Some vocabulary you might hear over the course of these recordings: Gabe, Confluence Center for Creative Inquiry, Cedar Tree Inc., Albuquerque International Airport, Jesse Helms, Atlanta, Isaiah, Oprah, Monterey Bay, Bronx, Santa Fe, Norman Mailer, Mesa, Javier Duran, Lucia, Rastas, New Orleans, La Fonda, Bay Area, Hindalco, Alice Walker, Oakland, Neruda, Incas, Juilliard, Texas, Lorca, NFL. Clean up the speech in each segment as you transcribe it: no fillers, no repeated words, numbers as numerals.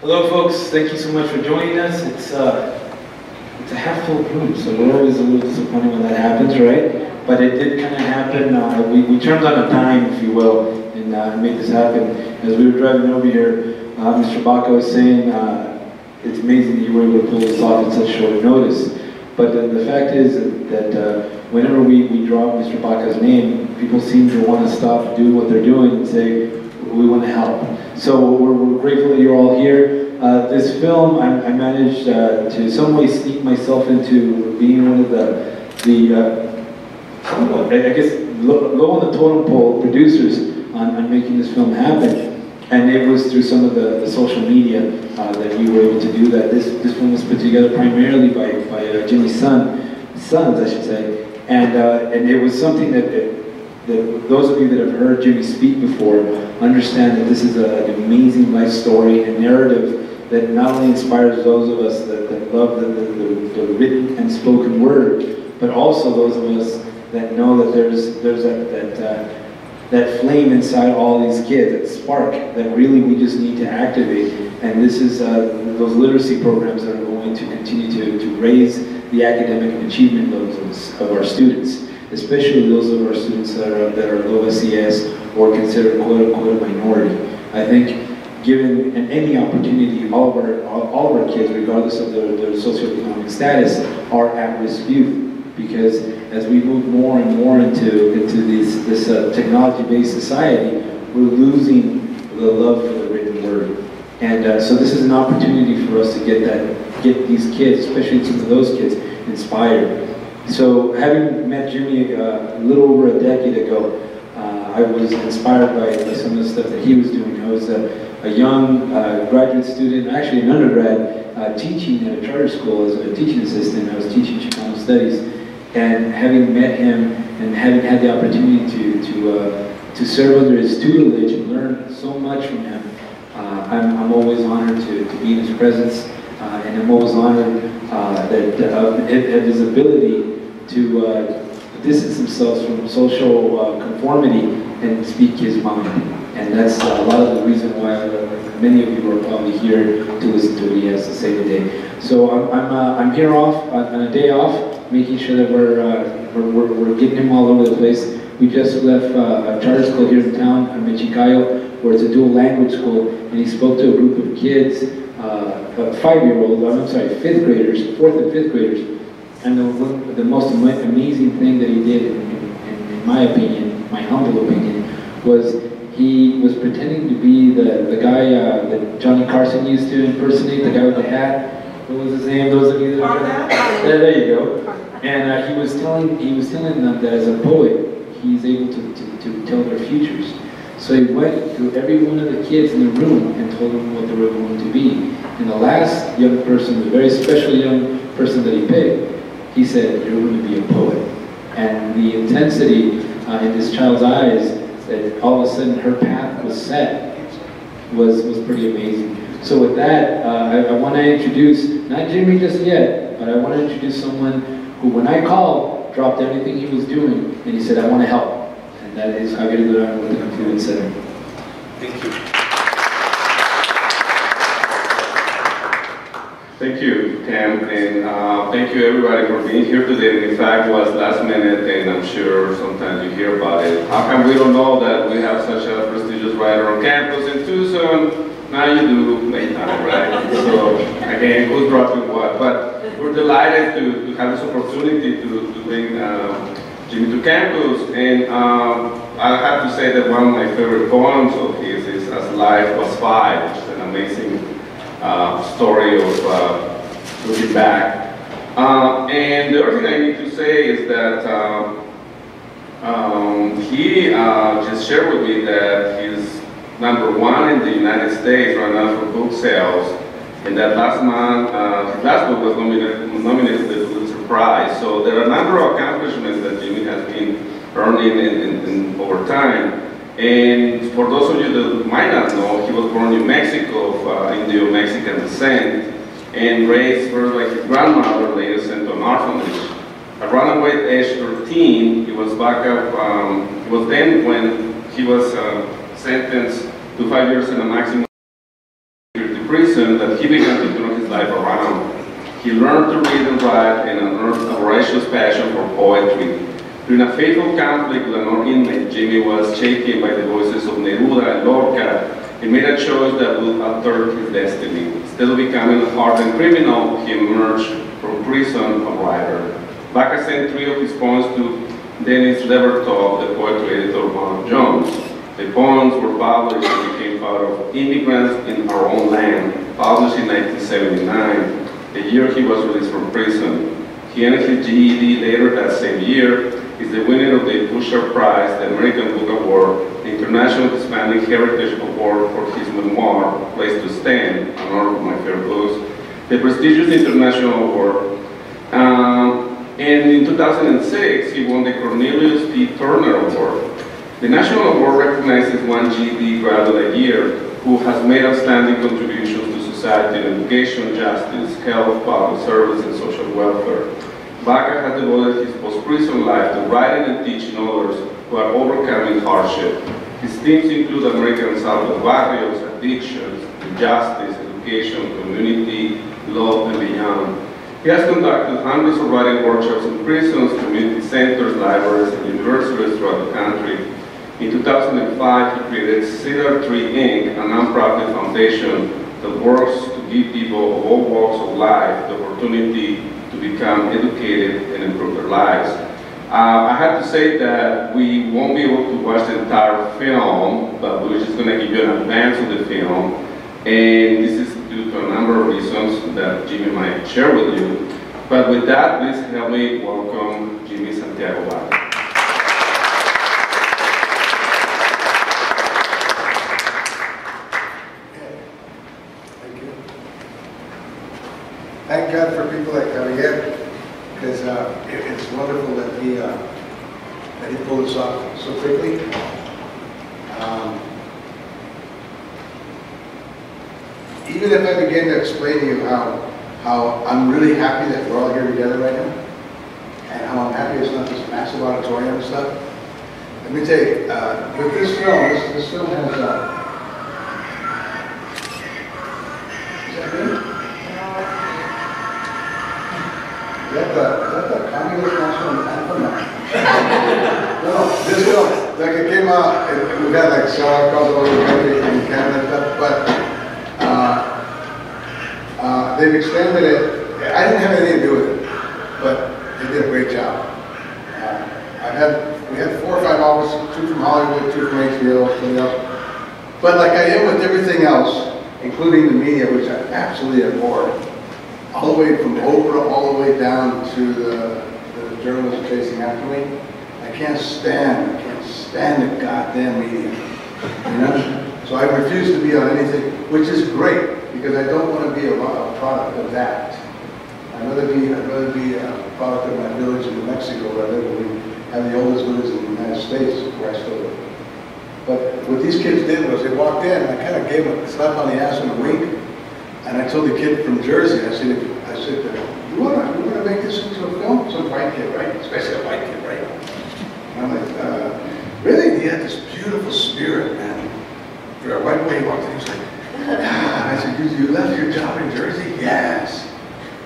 Hello folks, thank you so much for joining us. It's a half full room, so we're always a little disappointed when that happens, right? But it did kind of happen. We turned on a dime, if you will, and made this happen. As we were driving over here, Mr. Baca was saying, it's amazing that you were able to pull this off at such short notice. But the fact is that whenever we drop Mr. Baca's name, people seem to want to stop, do what they're doing, and say, we want to help. So we're grateful that you're all here. This film, I managed to some way sneak myself into being one of the low on the totem pole producers on making this film happen. And it was through some of the social media that we were able to do that. This film was put together primarily by Jimmy's sons, I should say. And it was something that those of you that have heard Jimmy speak before understand that this is an amazing life story, a narrative that not only inspires those of us that love the written and spoken word, but also those of us that know that there's that flame inside all these kids, that spark, that really we just need to activate. And this is those literacy programs that are going to continue to raise the academic and achievement levels of our students, especially those of our students that are low SES or considered quote-unquote minority. I think given any opportunity, all of our kids, regardless of their socioeconomic status, are at-risk youth. Because as we move more and more into this technology-based society, we're losing the love for the written word, and so this is an opportunity for us to get these kids, especially some of those kids, inspired. So having met Jimmy a little over a decade ago, I was inspired by some of the stuff that he was doing. I was a young graduate student, actually an undergrad, teaching at a charter school as a teaching assistant. I was teaching Chicano studies. And having met him and having had the opportunity to serve under his tutelage and learn so much from him, I'm always honored to be in his presence, and I'm always honored at his ability to distance himself from social conformity and speak his mind. And that's a lot of the reason why many of you are probably here to listen to what he has to say today. So I'm here on a day off, making sure that we're getting him all over the place. We just left a charter school here in town, in Chicago, where it's a dual language school, and he spoke to a group of kids, fourth and fifth graders, and the most amazing thing that he did, in my opinion, my humble opinion, was he was pretending to be the guy that Johnny Carson used to impersonate, the guy with the hat. What was his name? Those of you that remember that? There you go. And he was telling them that as a poet, he's able to tell their futures. So he went to every one of the kids in the room and told them what they were going to be. And the last young person, the very special young person that he picked, he said, "You're going to be a poet." And the intensity in this child's eyes, that all of a sudden her path was set, was pretty amazing. So with that, I want to introduce, not Jimmy just yet, but I want to introduce someone who, when I called, dropped everything he was doing, and he said, "I want to help." And that is Javier Duran with the Confluence Center. Thank you. Thank you, Cam, and thank you everybody for being here today. And in fact, it was last minute, and I'm sure sometimes you hear about it. How come we don't know that we have such a prestigious writer on campus in Tucson? Now you do, late time, right? So, again, who's dropping what? But we're delighted to have this opportunity to bring Jimmy to campus. And I have to say that one of my favorite poems of his is As Life Was Five, which is an amazing story of looking back. And the other thing I need to say is that he just shared with me that his number one in the United States right now for book sales. And that last month, his last book was nominated to the Pulitzer Prize. So there are a number of accomplishments that Jimmy has been earning in over time. And for those of you that might not know, he was born in New Mexico of Indo-Mexican descent, and raised first by his grandmother, later sent to an orphanage. Around about age 13, he was back up. It was then when he was sentenced to 5 years in a maximum security prison. reason that he began to turn his life around. He learned to read and write and unearthed a voracious passion for poetry. During a fateful conflict with an armed inmate, Jimmy was shaken by the voices of Neruda and Lorca and made a choice that would alter his destiny. Instead of becoming a hardened criminal, he emerged from prison a writer. Baca sent three of his poems to Dennis Levertov, the poetry editor of Bonham Jones. The poems were published and became part of Immigrants in Our Own Land, published in 1979, the year he was released from prison. He earned his GED later that same year. He's the winner of the Pushcart Prize, the American Book Award, the International Hispanic Heritage Award for his memoir, A Place to Stand, one of my favorite books, the prestigious International Award. And in 2006, he won the Cornelius P. Turner Award. The National Award recognizes one GED graduate a year who has made outstanding contributions to society in education, justice, health, public service, and social welfare. Baca has devoted his post-prison life to writing and teaching others who are overcoming hardship. His themes include American Salvador values, addictions, justice, education, community, love, and beyond. He has conducted hundreds of writing workshops in prisons, community centers, libraries, and universities throughout the country. In 2005, he created Cedar Tree Inc., a nonprofit foundation that works to give people of all walks of life the opportunity to become educated and improve their lives. I have to say that we won't be able to watch the entire film, but we're just going to give you an advance of the film. And this is due to a number of reasons that Jimmy might share with you. But with that, please help me welcome Jimmy Santiago Baca. Thank God for people like Javier, because it's wonderful that he pulled this off so quickly. Even if I begin to explain to you how I'm really happy that we're all here together right now, and how I'm happy it's not this massive auditorium and stuff, let me tell you, with this film has is that good? Is that the communist national anthem? No, this film, like it came out, we got like sellout calls all over the country in Canada and stuff, but they've extended it. I didn't have anything to do with it, but they did a great job. We had 4 or 5 offices, 2 from Hollywood, 2 from HBO, something else. But like I am with everything else, including the media, which I absolutely abhor. All the way from Oprah, all the way down to the journalists chasing after me. I can't stand the goddamn media, you know? So I refuse to be on anything, which is great, because I don't want to be a product of that. I'd rather be a product of my village in New Mexico, where we have the oldest village in the United States, where I still live. But what these kids did was they walked in, and I kind of gave them a slap on the ass and a wink. And I told the kid from Jersey, I said, you want to make this into a film? Some white kid, right? Especially a white kid, right? And I'm like, really? He had this beautiful spirit, man. For a white boy, he walked in, he was like, ah. I said, you left your job in Jersey? Yes.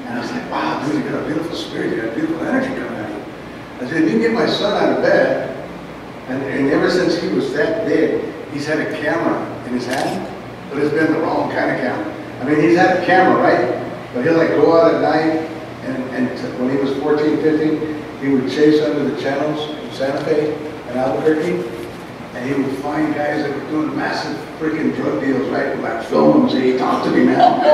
And I was like, wow, dude, you got a beautiful spirit. You got beautiful energy coming out of you. I said, if you can get my son out of bed, and ever since he was that big, he's had a camera in his hand, but it's been the wrong kind of camera. I mean, he's had a camera, right? But he'll like go out at night, and when he was 14, 15, he would chase under the channels in Santa Fe and Albuquerque, and he would find guys that were doing massive freaking drug deals, right? And like film them, say, talk to me, man.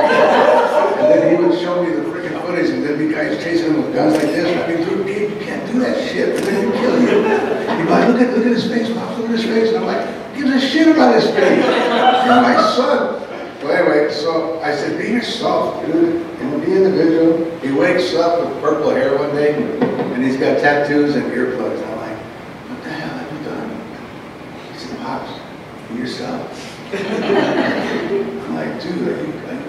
And then he would show me the freaking footage, and there'd be guys chasing him with guns like this. I mean, dude, you can't do that shit. They're gonna kill you. He'd be like, look at his face, Pops, look at his face. And I'm like, who gives a shit about his face? You're my son. Well, anyway, so I said, be yourself, dude, and be individual. He wakes up with purple hair one day, and he's got tattoos and earplugs. And I'm like, what the hell have you done? He said, Pops, be yourself. I'm like, dude, are you?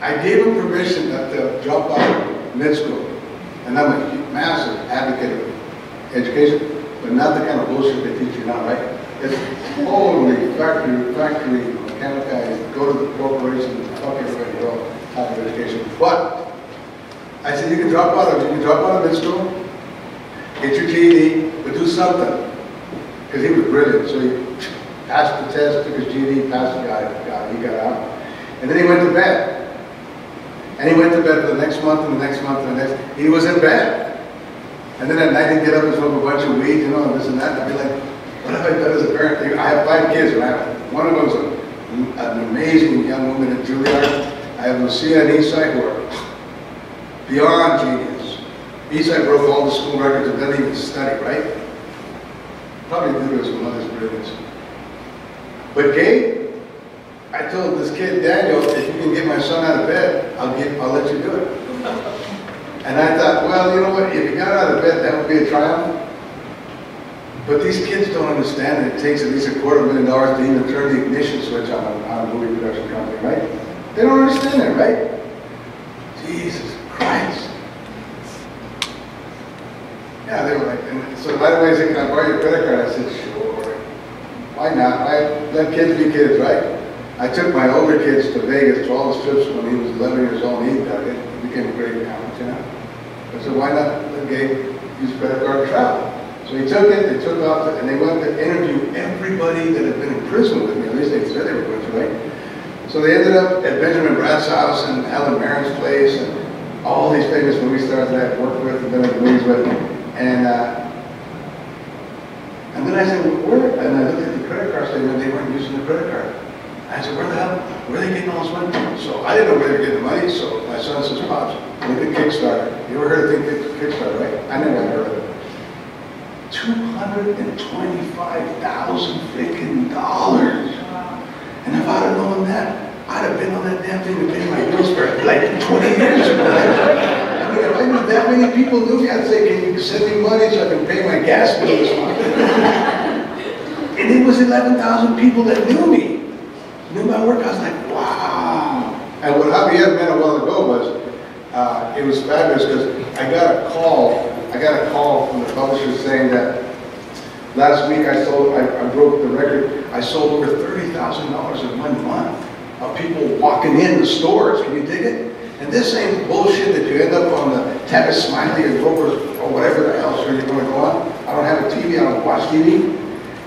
I gave him permission not to drop out of mid school, and I'm a massive advocate of education, but not the kind of bullshit they teach you now, right? It's totally factory mechanized, go to the corporation, fuck everybody, go out of education. But I said, you can drop out of this school, get your GED, but do something. Because he was brilliant, so he passed the test, took his GED, passed the guy, he got out. And then he went to bed. And he went to bed for the next month, and the next month, and the next. He was in bed. And then at night he'd get up and smoke a bunch of weed, you know, and this and that. And I'd be like, what have I done as a parent? I have 5 kids, right? One of them is an amazing young woman at Juilliard. I have Lucia and Isaiah, who are beyond genius. Isaiah broke all the school records and doesn't even study, right? Probably due to his mother's brilliance. But Gabe, I told this kid, Daniel, if you can get my son out of bed, I'll let you do it. And I thought, well, you know what, if he got out of bed, that would be a triumph. But these kids don't understand that it takes at least $250,000 to even turn the ignition switch on a movie production company, right? They don't understand that, right? Jesus Christ. Yeah, they were like, and so by the way, I said, can I borrow your credit card? I said, sure. Why not? I let kids be kids, right? I took my older kids to Vegas to all the strips when he was 11 years old and he got it. He became a great accountant, you know? I said, why not let Gabe use credit card to travel? So he took it, they took off, and they went to interview everybody that had been in prison with me. At least they said they were going to, right? So they ended up at Benjamin Bratt's house and Alan Marin's place and all these famous movie stars that I've worked with and been in movies with. And then I said, well, where? And I looked at the credit card statement, they weren't using the credit card. I said, where the hell, where are they getting all this money from? So I didn't know where they were getting the money, so my son says, Pops, look at Kickstarter. You ever heard of Kickstarter, right? I never heard of it. $225,000 freaking dollars. And if I'd have known that, I'd have been on that damn thing to pay my bills for like 20 years ago. I mean, if I knew that many people knew me, I'd say, can you send me money so I can pay my gas bill this month? And it was 11,000 people that knew me, knew my work. I was like, wow. And what Javier meant a while ago was, it was fabulous because I got a call from the publisher saying that last week I broke the record. I sold over $30,000 in 1 month of people walking in the stores. Can you dig it? And this ain't bullshit that you end up on the Tavis Smiley or Roper or whatever the hell you're going to go on. I don't have a TV. I don't watch TV.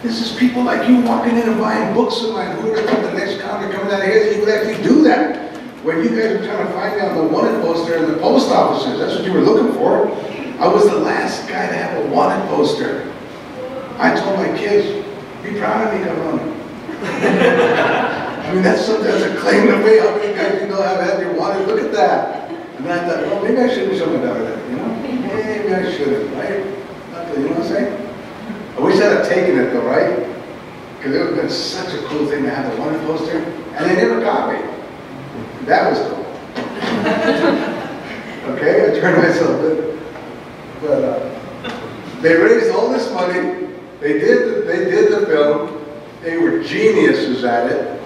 This is people like you walking in and buying books of mine. Who would have thought the next comic coming out of here that you would actually do that? When you guys were trying to find out the wanted poster in the post offices, that's what you were looking for. I was the last guy to have a wanted poster. I told my kids, be proud of me, cabrón. I mean, that's a claim to me. How many guys you know have had your wanted? Look at that. And then I thought, well, maybe I should do something about that, you know? Maybe I shouldn't, right? You know what I'm saying? I wish I'd have taken it, though, right? Because it would have been such a cool thing to have a wanted poster. And they never got me. That was cool. Okay, I turned myself in. But they raised all this money. They did the film. They were geniuses at it.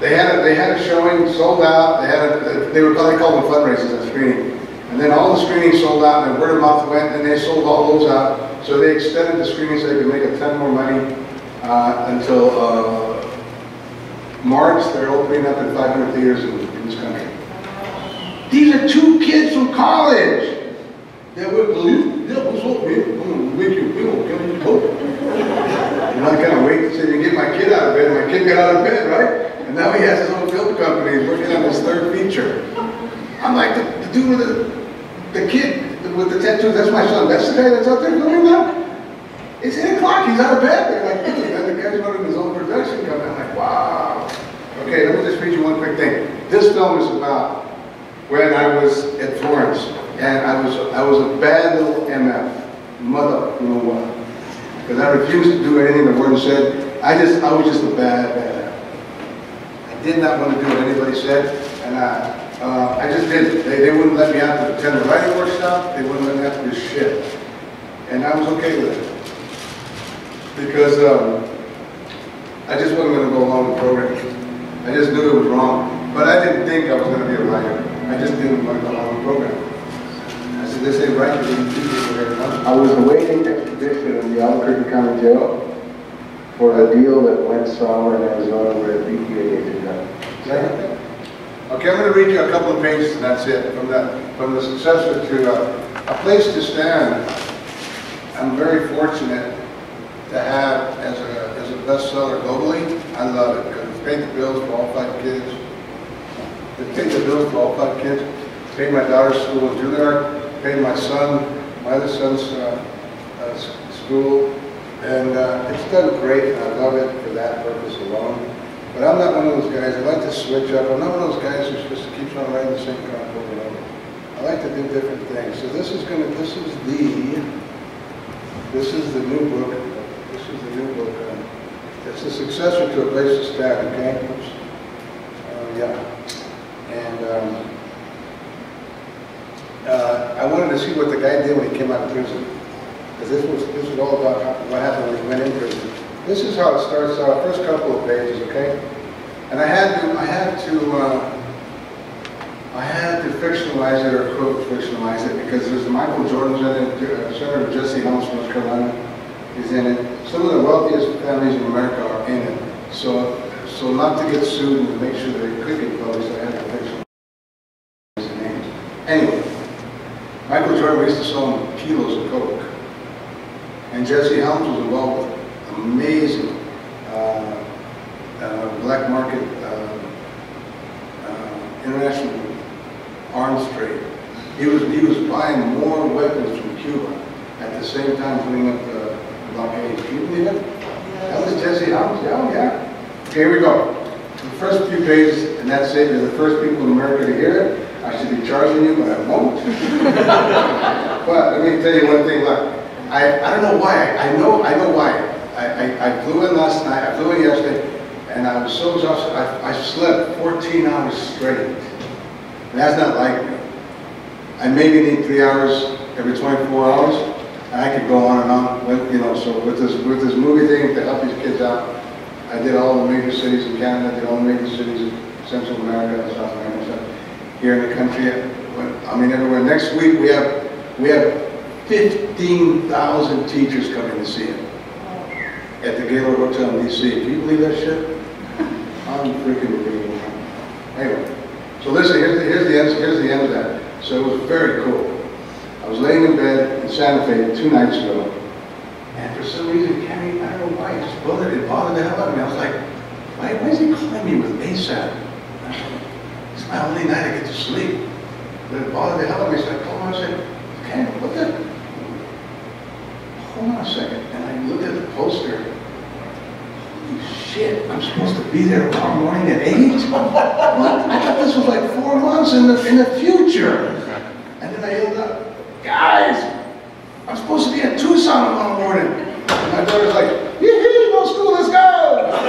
They had a showing, sold out. They called them fundraisers at screening. And then all the screenings sold out, and word of mouth went, and they sold all those out. So they extended the screening so they could make a ton more money until. March, they're opening up in 500 theaters in this country. These are 2 kids from college that would believe, yeah, what's up, man? I'm going to make you feel, can you hope? And I kind of wait to see if you get my kid out of bed, and my kid got out of bed, right? And now he has his own film company, he's working on his 3rd feature. I'm like, the dude with the kid with the tattoos, that's my son, that's the guy that's out there filming now? It's 8 o'clock, he's out of bed. They're like, hey, the guy's running his own production company. I'm like, wow. Okay, let me just read you one quick thing. This film is about when I was at Florence, and I was a bad little MF, mother, you know what? Because I refused to do anything the word said. I was just a bad. I did not want to do what anybody said, and I just didn't. They wouldn't let me out to attend the writing workshop. They wouldn't let me out to do shit, and I was okay with it. Because I just wasn't going to go along with the program. I just knew it was wrong. But I didn't think I was going to be a writer. I just didn't want to go along with the program. I said, They say right to be treated. I was awaiting extradition in the Albuquerque County Jail for a deal that went sour in Arizona where a DEA agent got. Okay, I'm going to read you a couple of pages and that's it. From the successor to A Place to Stand, I'm very fortunate to have as a bestseller globally. I love it because it paid the bills for all five kids. It paid the bills for all five kids. It paid my daughter's school in Juilliard. It paid my son, my other son's school. And it's done great and I love it for that purpose alone. But I'm not one of those guys, I like to switch up. I'm not one of those guys who's just keeps on writing the same crap over and over. I like to do different things. So this is the new book. This is the new book. It's the successor to A Place to Stand, okay? Yeah. And I wanted to see what the guy did when he came out of prison. Because this was all about what happened when he went in prison. This is how it starts out, first couple of pages, okay? And I had to fictionalize it, or quote fictionalize it, because there's Michael Jordan's in it, Senator Jesse Helms from North Carolina is in it. Some of the wealthiest families in America are in it. So not to get sued and to make sure that it could get published, I had to fictionalize the names. Anyway, Michael Jordan used to sell him kilos of coke, and Jesse Helms was involved with it. Amazing black market international arms trade. He was buying more weapons from Cuba at the same time putting up the blockade. Can you believe it? That was Jesse Helms. Oh yeah. Okay, here we go. The first few pages, and that's it. You're the first people in America to hear it. I should be charging you, but I won't. But let me tell you one thing. Look, I don't know why. I know why. I flew in last night, I flew in yesterday, and I was so exhausted, I slept 14 hours straight. And that's not like me. I maybe need 3 hours every 24 hours, and I could go on and on. With, you know, so with this movie thing to help these kids out, I did all the major cities in Canada, I did all the major cities in Central America, South America, here in the country. I mean, everywhere. Next week we have 15,000 teachers coming to see it at the Gaylord Hotel in DC. Do you believe that shit? I'm freaking believing it. Anyway, so listen, here's the end of that. So it was very cool. I was laying in bed in Santa Fe 2 nights ago, and for some reason, Kenny, I don't know why, exploded. It bothered the hell out of me. I was like, why is he calling me with ASAP? It's my only night I get to sleep. But it bothered the hell out of me. So I called him and I said, Kenny, what the? Hold on a second. And I looked at the poster. Holy shit, I'm supposed to be there tomorrow morning at 8? What? I thought this was like 4 months in the future. And then I yelled out, guys, I'm supposed to be at Tucson tomorrow morning. And my daughter's like, yee-hee, no school, let's go.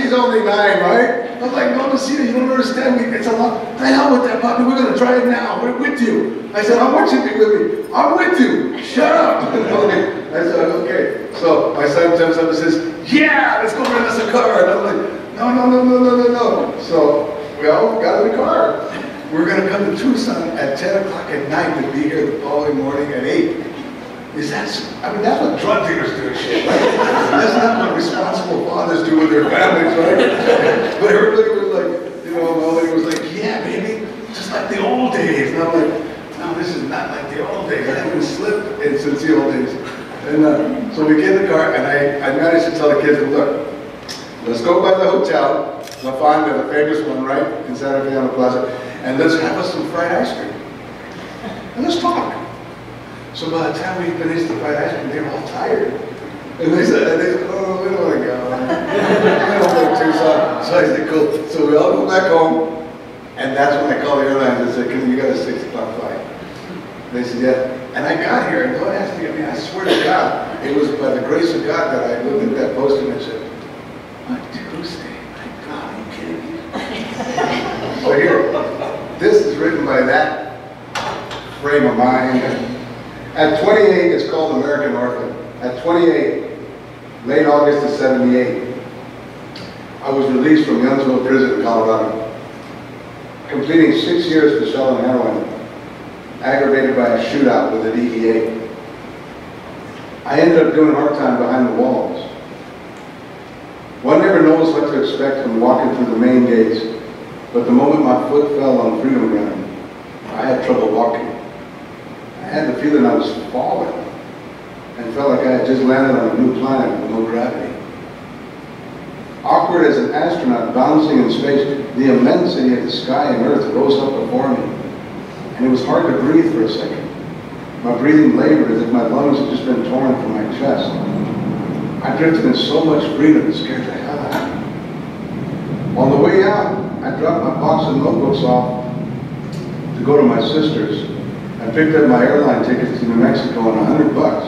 She's only 9, right? I was like, no, Lucia, you don't understand me. It's a lot. The hell with that, puppy. We're going to try it now. We're with you. I said, I want you to be with me. I'm with you. Shut up. Okay. I said, okay. So my son jumps up and says, yeah, let's go rent us a car. And I'm like, no. So we all got in the car. We're going to come to Tucson at 10 o'clock at night to be here the following morning at 8. That's what drug dealers do and shit, right? That's not what responsible fathers do with their families, right? But everybody was like, you know, nobody was like, yeah, baby, just like the old days. And I'm like, no, this is not like the old days. I haven't slipped in since the old days. And so we get in the car, and I managed to tell the kids, look, let's go by the hotel, La Fonda, the famous one, right, in Santa Fe on the plaza, and let's have us some fried ice cream. And let's talk. So by the time we finished the fried ice cream, they were all tired. And they said, oh, we don't want to go. We don't want to go Tucson. So I said, cool. So we all go back home. And that's when I called the airlines and said, because you got a 6 o'clock flight. And they said, yeah. And I got here, and don't ask me. I mean, I swear to God, it was by the grace of God that I looked at that poster and said, on Tuesday, my God, are you kidding me? So here, this is written by that frame of mind. At 28, it's called American Orphan. At 28, late August of 78, I was released from Youngsville Prison in Colorado, completing 6 years for selling heroin. aggravated by a shootout with the DEA. I ended up doing hard time behind the walls. One never knows what to expect when walking through the main gates, but the moment my foot fell on Freedom Ground, I had trouble walking. I had the feeling I was falling and felt like I had just landed on a new planet with no gravity. Awkward as an astronaut bouncing in space, the immensity of the sky and earth rose up before me, and it was hard to breathe for a second. My breathing labored as if my lungs had just been torn from my chest. I drifted in so much freedom it scared the hell out of me. On the way out, I dropped my box of notebooks off to go to my sister's. I picked up my airline tickets to New Mexico and $100.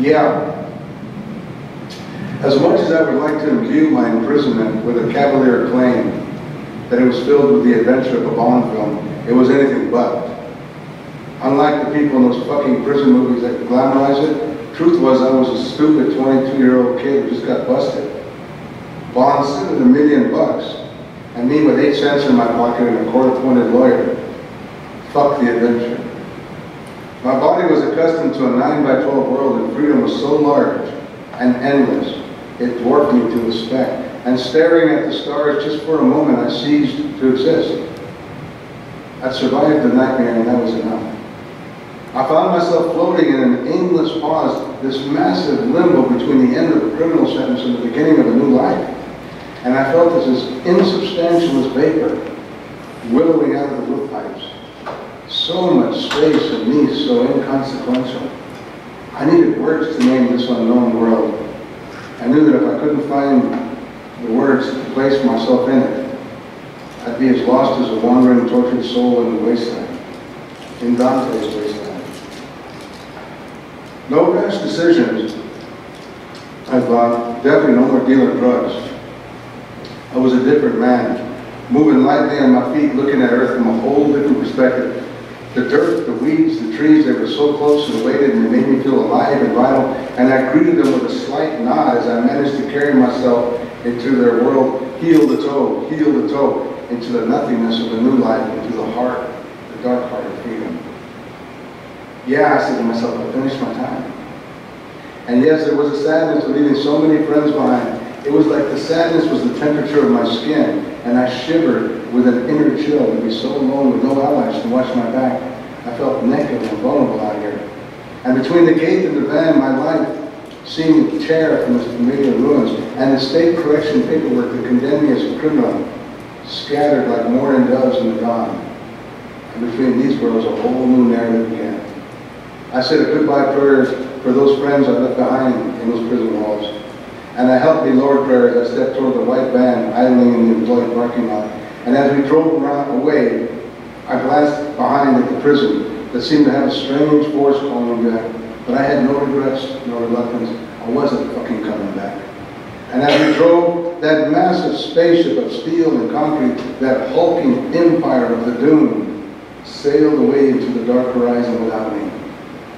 Yeah. As much as I would like to imbue my imprisonment with a cavalier claim that it was filled with the adventure of a Bond film, it was anything but. Unlike the people in those fucking prison movies that glamorize it, truth was I was a stupid 22-year-old kid who just got busted. Bond stood at $1 million, and me with 8 cents in my pocket and a court-appointed lawyer. Fuck the adventure. My body was accustomed to a 9x12 world, and freedom was so large and endless, it dwarfed me to a speck. And staring at the stars just for a moment, I ceased to exist. I survived the nightmare, and that was enough. I found myself floating in an aimless pause, this massive limbo between the end of a criminal sentence and the beginning of a new life. And I felt as insubstantial as vapor, willowing out of the wood pipes. So much space and me so inconsequential. I needed words to name this unknown world. I knew that if I couldn't find the words to place myself in it, I'd be as lost as a wandering, tortured soul in the wasteland, in Dante's wasteland. No rash decisions, I thought. Definitely no more dealing drugs. I was a different man, moving lightly on my feet, looking at Earth from a whole different perspective. The dirt, the weeds, the trees, they were so close and weighted, and they made me feel alive and vital, and I greeted them with a slight nod as I managed to carry myself into their world, heel to toe, into the nothingness of a new life, into the heart, the dark heart of freedom. Yeah, I said to myself, I finished my time. And yes, there was a sadness of leaving so many friends behind. It was like the sadness was the temperature of my skin, and I shivered with an inner chill to be so alone with no allies to watch my back. I felt naked and vulnerable out here. And between the gate and the van, my life seemed to tear from its familiar ruins, and the state correction paperwork that condemned me as a criminal scattered like mourning doves in the dawn. And between these worlds, a whole new narrative began. I said a goodbye prayer for those friends I left behind in those prison walls. And I helped me Lord prayer as I stepped toward the white van idling in the employed parking lot. And as we drove around away, I glanced behind at the prison that seemed to have a strange force calling me back. But I had no regrets, no reluctance. I wasn't fucking coming back. And as we drove, that massive spaceship of steel and concrete, that hulking empire of the dune, sailed away into the dark horizon without me,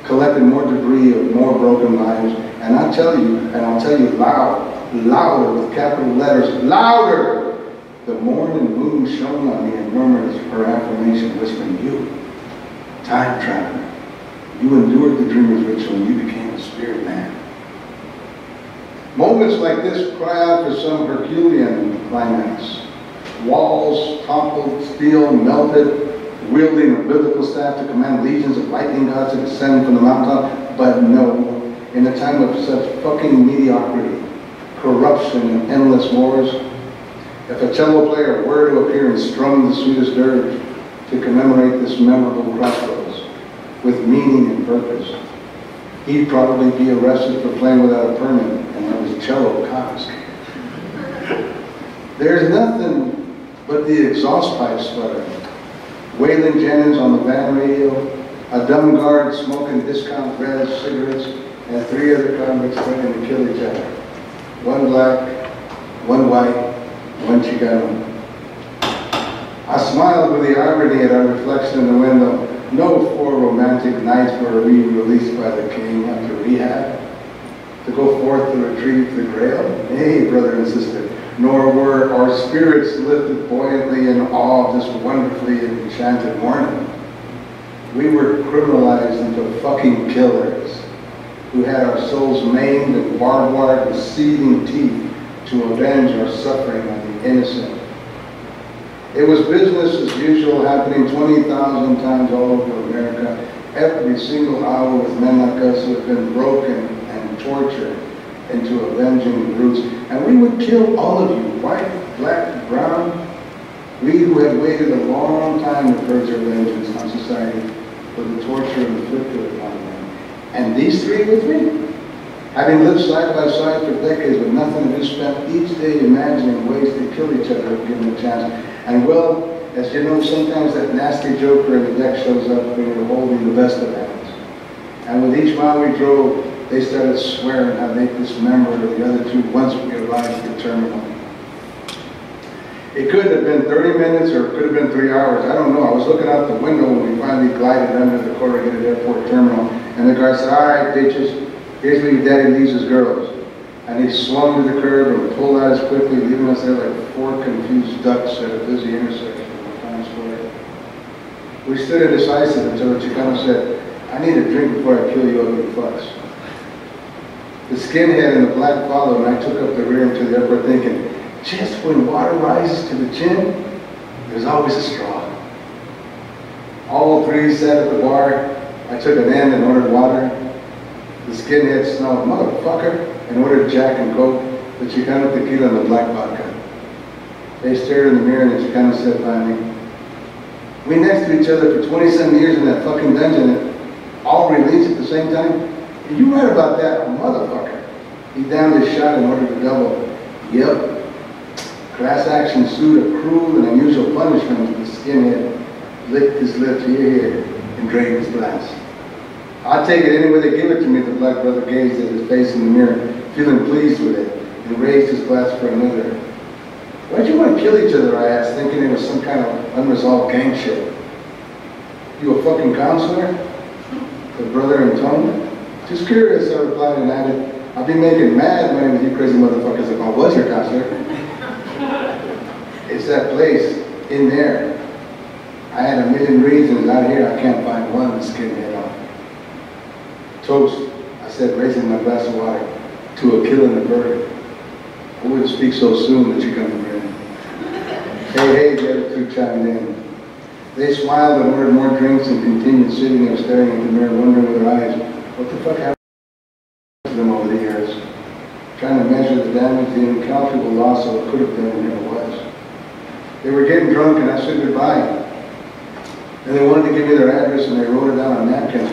collecting more debris of more broken lives. And I tell you, and I'll tell you loud, louder with capital letters, louder! The morning moon shone on me and murmured her affirmation, whispering, you, time traveler, you endured the dreamer's ritual and you became a spirit man. Moments like this cry out for some Herculean climax. Walls toppled, steel melted, wielding a biblical staff to command legions of lightning gods to descend from the mountaintop, but no. In a time of such fucking mediocrity, corruption, and endless wars, if a cello player were to appear and strum the sweetest dirge to commemorate this memorable crossroads with meaning and purpose, he'd probably be arrested for playing without a permit and have his cello confiscated. There's nothing but the exhaust pipe sputter, wailing Jennings on the van radio, a dumb guard smoking discount red cigarettes, and three other convicts threatening to kill each other. One black, one white, one Chicano. I smiled with the irony at our reflection in the window. No four romantic nights were we released by the king after rehab to go forth to retrieve the grail. Nay, brother and sister, nor were our spirits lifted buoyantly in awe of this wonderfully enchanted morning. we were criminalized into fucking killers who had our souls maimed and barbed wire with seething teeth to avenge our suffering on the innocent. It was business as usual happening 20,000 times all over America. Every single hour with men like us who had been broken and tortured into avenging brutes. And we would kill all of you, white, black, brown. We who had waited a long time to purge our vengeance on society for the torture inflicted upon them. And these three with me, having lived side by side for decades with nothing to do, spent each day imagining ways to kill each other if given a chance. And well, as you know, sometimes that nasty joker in the deck shows up when you're holding the best of hands. And with each mile we drove, they started swearing how they'd dismembered the other two once we arrived at the terminal. It could have been 30 minutes or it could have been 3 hours. I don't know. I was looking out the window when we finally glided under the corrugated airport terminal. And the guard said, all right, bitches, here's where your daddy leaves his girls. And he swung to the curb and pulled out as quickly, leaving us there like four confused ducks at a busy intersection of Times Square. We stood indecisive until the Chicano said, I need a drink before I kill you ugly fucks. The skinhead and the black followed, and I took up the rear into the airport thinking, just when water rises to the chin, there's always a straw. All three sat at the bar. I took an end and ordered water. The skinhead snarled, motherfucker, and ordered Jack and Coke, the Chicano tequila and the black vodka. They stared in the mirror and the Chicano said finally, we next to each other for 27 years in that fucking dungeon and all released at the same time? You right about that, motherfucker. He downed his shot and ordered a double. Yep. Class action sued a cruel and unusual punishment. The skinhead licked his lips, here, and drained his glass. I'll take it any way they give it to me, the black brother gazed at his face in the mirror, feeling pleased with it, and raised his glass for another. Why'd you want to kill each other, I asked, thinking it was some kind of unresolved gang shit. You a fucking counselor? The brother in tone? Just curious, I replied and added, I'd be making mad money with you crazy motherfuckers if I was your counselor. It's that place, in there. I had a million reasons, out here I can't find one to skin head off. Toast, I said, raising my glass of water, to a killing a bird. I wouldn't speak so soon that you're gonna grin. Hey, the other two chimed in. They smiled and ordered more drinks and continued sitting there staring at the mirror, wondering with their eyes, what the fuck happened to them over the years? Trying to measure the damage, the incalculable loss of what could have been and never was. They were getting drunk and I said goodbye. And they wanted to give me their address and they wrote it down on a napkin.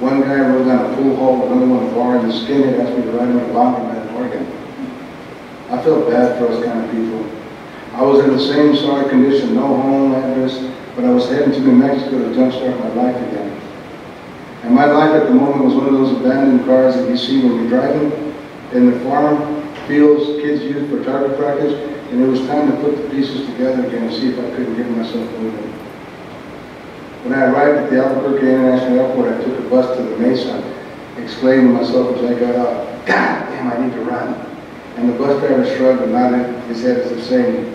One guy wrote down a pool hall, another one a bar, and the skinhead asked me to write him a bottom at an organ. I felt bad for those kind of people. I was in the same sorry condition, no home address, but I was heading to New Mexico to jumpstart my life again. And my life at the moment was one of those abandoned cars that you see when you're driving in the farm, fields, kids' youth for target practice, and it was time to put the pieces together again and see if I couldn't get myself moving. When I arrived at the Albuquerque International Airport, I took a bus to the Mesa, exclaimed to myself as I got out, God damn, I need to run. And the bus driver shrugged and nodded his head as if saying,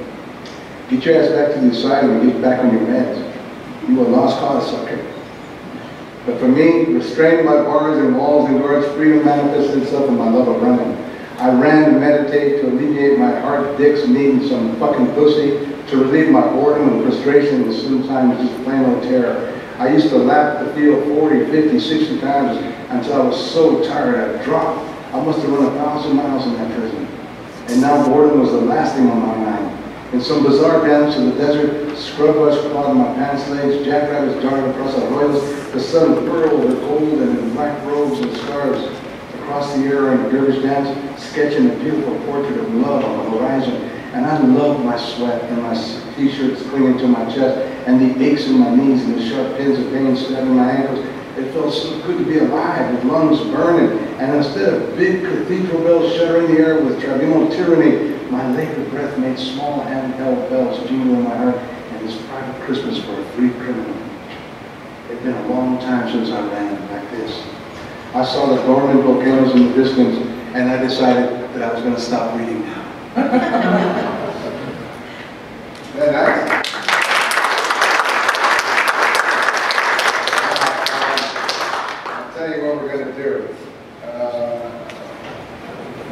get your ass back to the asylum and get back on your meds. You a lost cause, sucker. But for me, restrained by bars and walls and guards, freedom manifested itself in my love of running. I ran to meditate, to alleviate my heart dicks needing some fucking pussy, to relieve my boredom and frustration and sometimes just plain old terror. I used to lap the field 40, 50, 60 times until I was so tired I dropped. I must have run 1,000 miles in that prison. And now boredom was the last thing on my mind. In some bizarre dance of the desert, scrub brush clogged my pants legs, jackrabbits darted across arroyos, the sun furled her cold and in black robes and scarves across the air in a dervish dance, sketching a beautiful portrait of love on the horizon. And I loved my sweat and my t-shirts clinging to my chest and the aches in my knees and the sharp pins of pain stabbing my ankles. It felt so good to be alive with lungs burning. And instead of big cathedral bells shuddering the air with tribunal tyranny, my labored breath made small handheld bells jingle in my heart and this private Christmas for a free criminal. It had been a long time since I ran like this. I saw the dormant volcanoes in the distance and I decided that I was going to stop reading now. Very nice.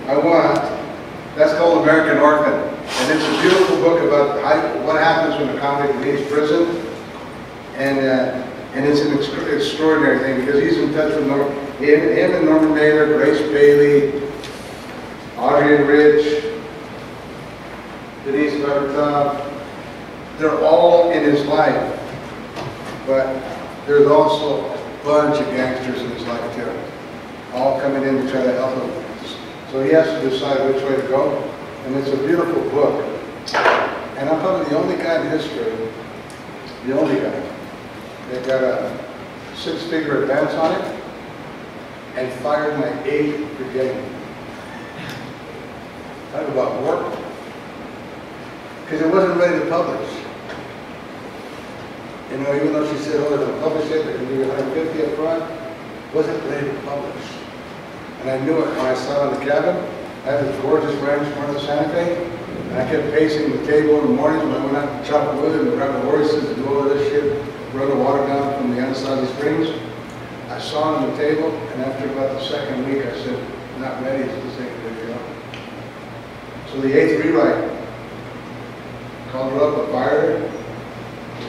I want. That's called American Orphan. And it's a beautiful book about how, what happens when a convict leaves prison. And it's an extraordinary thing because he's in touch with Norman, him and Norman Mailer, Grace Bailey, Audrey and Rich, Denise Levertov. They're all in his life. But there's also a bunch of gangsters in his life too, all coming in to try to help him. So he has to decide which way to go. And it's a beautiful book. And I'm probably the only guy in history, the only guy, that got a six-figure advance on it and fired my eighth brigade. Talk about work. Because it wasn't ready to publish. You know, even though she said, oh, they're going to publish it, they're going to give you 150 up front, it wasn't ready to publish. And I knew it when I saw it in the cabin. I had this gorgeous ranch north of Santa Fe, and I kept pacing the table in the mornings when I went out to chop wood and grab the horses and do all this shit, run the water down from the Anasazi Springs. I saw it on the table, and after about the second week, I said, not ready to take a video. So the eighth rewrite, called her up, I fired her.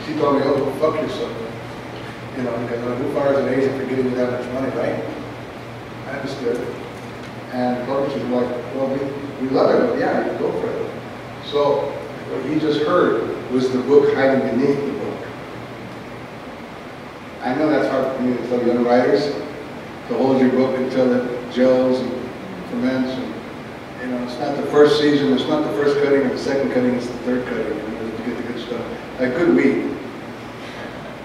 She told me, oh, well, fuck yourself. You know, because who fires an agent for giving you that much money, right? I understood. And Lorca was like, well, we love it, but yeah, you go for it. So what he just heard was the book hiding beneath the book. I know that's hard for me to tell young writers, to hold your book until it gels and ferments. And, you know, it's not the first season, it's not the first cutting or the second cutting, it's the third cutting. You know, to get the good stuff. Like good weed.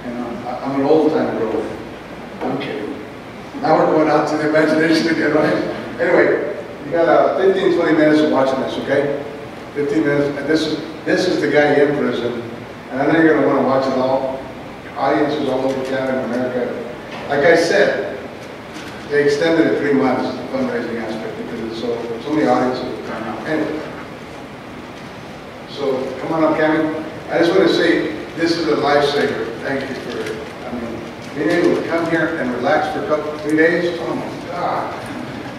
You know, I'm an old-time girl. I'm kidding. Now we're going out to the imagination again, right? Anyway, you got 15, 20 minutes of watching this, okay? 15 minutes. And this is the guy in prison. And I know you're going to want to watch it all. Audiences all over town in America. Like I said, they extended it 3 months, the fundraising aspect, because it's so many audiences will come out. Anyway. So come on up, Cameron. I just want to say, this is a lifesaver. Thank you for, I mean, being able to come here and relax for a couple, 3 days. Oh my God.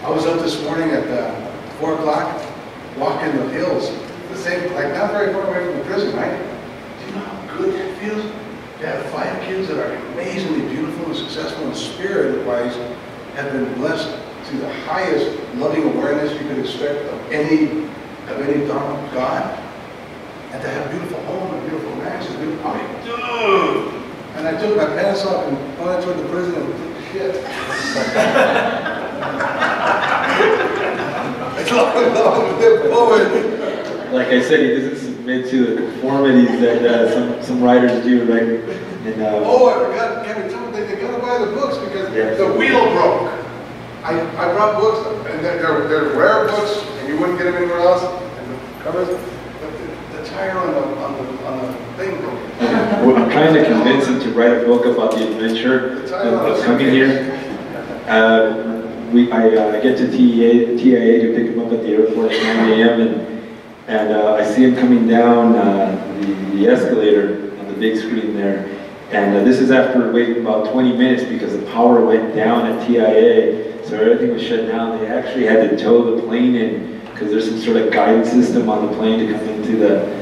I was up this morning at 4 o'clock, walking the hills. The same, like not very far away from the prison, right? Do you know how good that feels? To have 5 kids that are amazingly beautiful and successful and spirit-wise have been blessed to the highest loving awareness you could expect of any Donald God. And to have a beautiful home, and beautiful ranch, and beautiful, I mean, dude! And I took my pants off and went toward the prison and took the shit. Like I said, he doesn't submit to the conformities that some writers do, right? And, oh, I forgot, every time they gotta buy the books because yeah, the wheel broke. I brought books, and they're rare books, and you wouldn't get them anywhere else, and the covers. On the thing. Well, I'm trying to convince him to write a book about the adventure of coming here. I get to TIA to pick him up at the airport at 9 a.m. and I see him coming down the escalator on the big screen there. And this is after waiting about 20 minutes because the power went down at TIA, so everything was shut down. They actually had to tow the plane in, because there's some sort of guidance system on the plane to come into the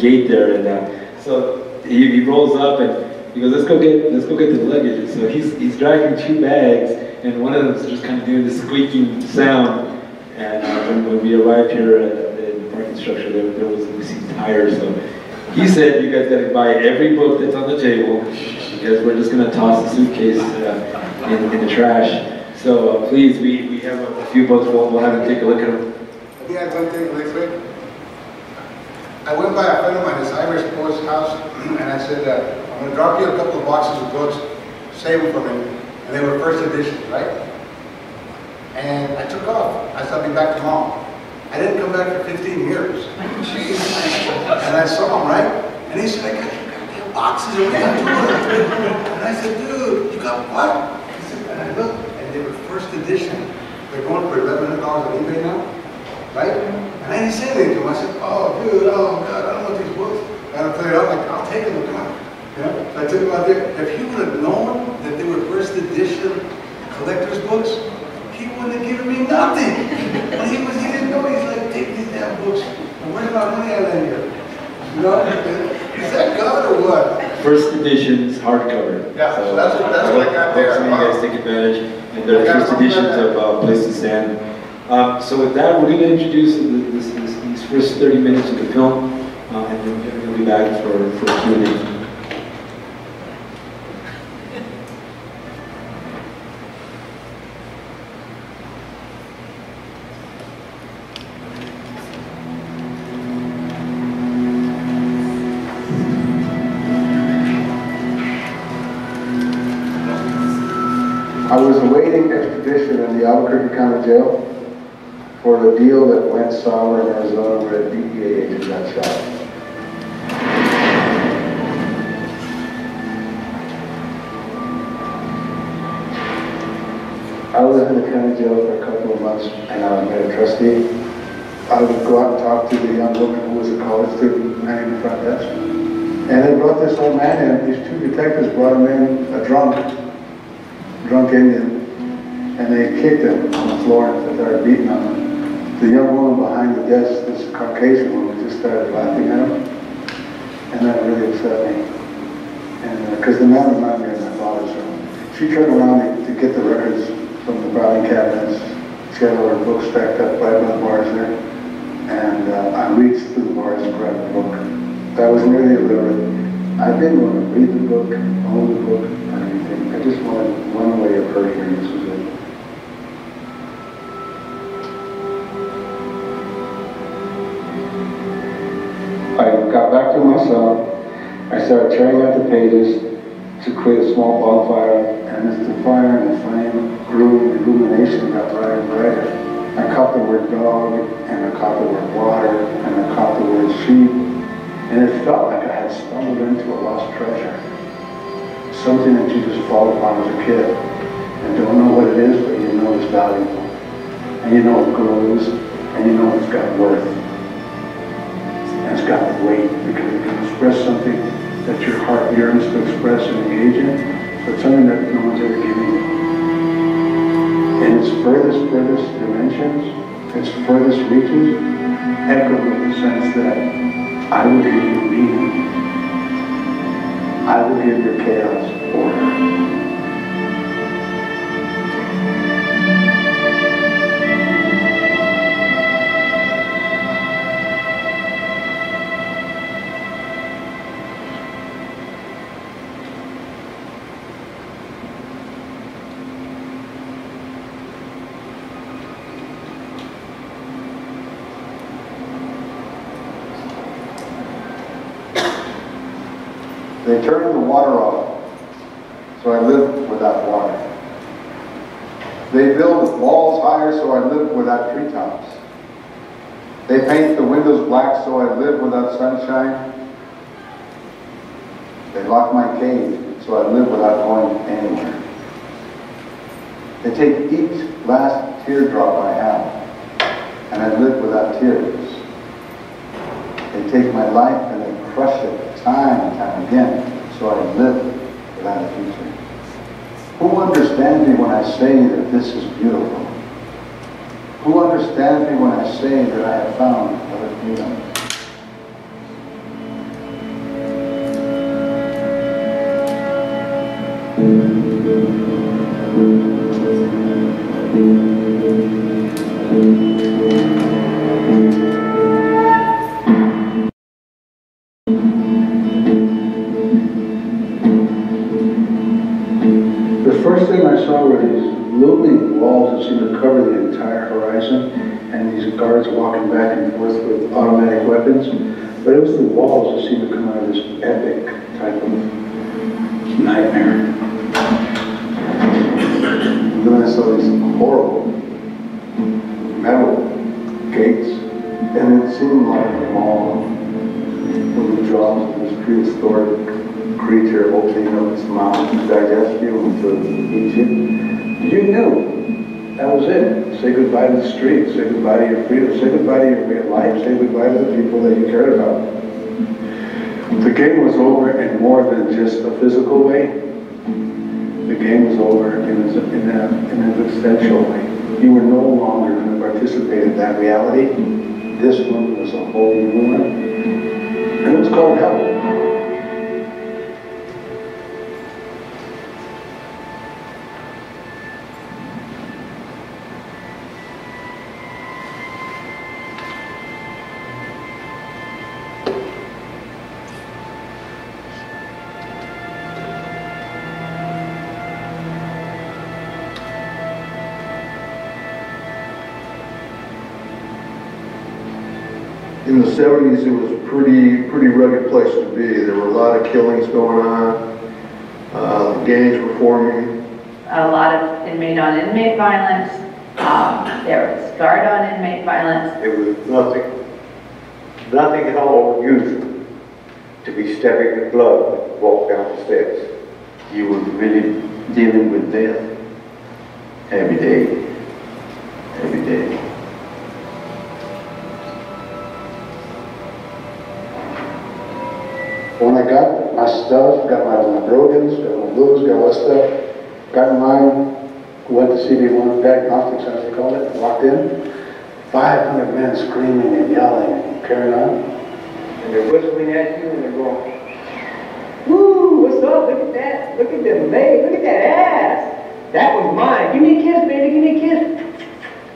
gate there, and so he rolls up and he goes, let's go get the luggage. And so he's dragging 2 bags, and one of them is just kind of doing the squeaking sound. And when we arrived here at the parking structure, there was a missing tire. So he said, you guys gotta buy every book that's on the table, because we're just gonna toss the suitcase in the trash. So please, we have a few books. We'll have to take a look at them. Let me add one thing really quick. I went by a friend of mine, this Irish poet's house, and I said, I'm going to drop you a couple of boxes of books, save them for me. And they were first editions, right? And I took off. I said, I'll be back tomorrow. I didn't come back for 15 years. And I saw him, right? And he said, I got you goddamn boxes of them. And I said, dude, you got what? He said, and I looked. They were first edition. They're going for $1,100 on eBay now, right? And I didn't say anything to him. I said, oh, dude, oh, God, I don't want these books. And I put it up, like, I'll take them, you know? So I took them out there. If he would have known that they were first edition collector's books, he wouldn't have given me nothing. But he didn't know. He's like, take these damn books. And where's my money out of here? You know? Is that God or what? First editions, hardcover. Yeah, so that's what I got there. So you guys take advantage. And there are first editions of A Place to Stand. So with that, we're going to introduce these first 30 minutes of the film, and then we'll be back for Q&A. Jail for a deal that went sour in Arizona where a DEA agent got shot. I was in the county jail for a couple of months and I was made a trustee. I would go out and talk to the young woman who was a college student, man in the front desk. And they brought this old man in, these two detectives brought him in, a drunk Indian. And they kicked him on the floor and started beating on him. The young woman behind the desk, this Caucasian woman, just started laughing at him. And that really upset me. And because the man reminded me of my father's room. She turned around to get the records from the filing cabinets. She had all her books stacked up by the bars there. And I reached through the bars and grabbed the book. That was nearly illiterate. I didn't want to read the book, own the book, or anything. I just wanted one way of perjury. This was it. I got back to my cell, I started tearing out the pages to create a small bonfire, and as the fire and the flame grew, the illumination got brighter and brighter. I caught the word dog, and I caught the word water, and I caught the word sheep, and it felt like I had stumbled into a lost treasure. Something that you just fall upon as a kid, and don't know what it is, but you know it's valuable, and you know it grows, and you know it's got worth. It's got weight because it can express something that your heart yearns to express and engage in, but something that no one's ever given you. In its furthest dimensions, its furthest reaches, echoed with the sense that I would hear your meaning. I would hear your chaos order. They turned the water off, so I lived without water. They build walls higher, so I lived without treetops. They paint the windows black, so I lived without sunshine. They lock my cage, so I lived without going anywhere. They take each last teardrop I have, and I live without tears. They take my life and they crush it. Time and time again, so I live without a future. Who understands me when I say that this is beautiful? Who understands me when I say that I have found other freedom? But it was the walls that seemed to come out of this epic type of nightmare. And then I saw these horrible metal gates, and it seemed like a mall from the jaws of this prehistoric creature opening up its mouth to digest you and to eat you. You knew that was it. Say goodbye to the street, say goodbye to your freedom, say goodbye to your real life, say goodbye to the people that you cared about. The game was over in more than just a physical way. The game was over in an existential way. You were no longer going to participate in that reality. This one was a whole new one, and it was called hell. In the 70s, it was a pretty rugged place to be. There were a lot of killings going on. The gangs were forming. A lot of inmate-on-inmate violence. There was guard-on-inmate violence. It was nothing at all usual to be stepping in blood and walk down the steps. You were really dealing with death every day, every day. When I got my stuff, got my brogans, got my books, got my stuff, got mine, went to CB1, diagnostics as they call it, locked in. 500 men screaming and yelling and carrying on. And they're whistling at you and they're going, woo, what's up? Look at that. Look at the leg. Look at that ass. That was mine. Give me a kiss, baby. Give me a kiss.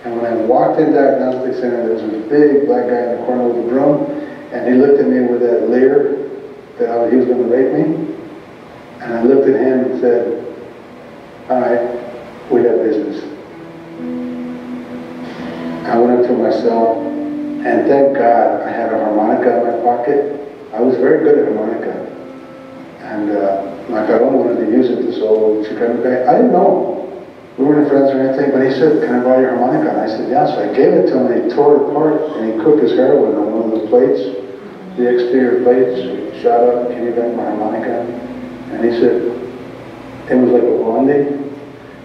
And when I walked in diagnostics center, there was this big black guy in the corner of the room, and he looked at me with that leer. He was going to rape me, and I looked at him and said, all right, we have business. I went up to my cell, and thank God I had a harmonica in my pocket. I was very good at harmonica, and my caron wanted to use it, this old Chicano guy. I didn't know him. We weren't friends or anything, but he said, can I borrow your harmonica? And I said, yeah, so I gave it to him, and he tore it apart, and he cooked his heroin on one of those plates, the exterior plates, shot up, can you bring my harmonica? And he said, it was like a blondie.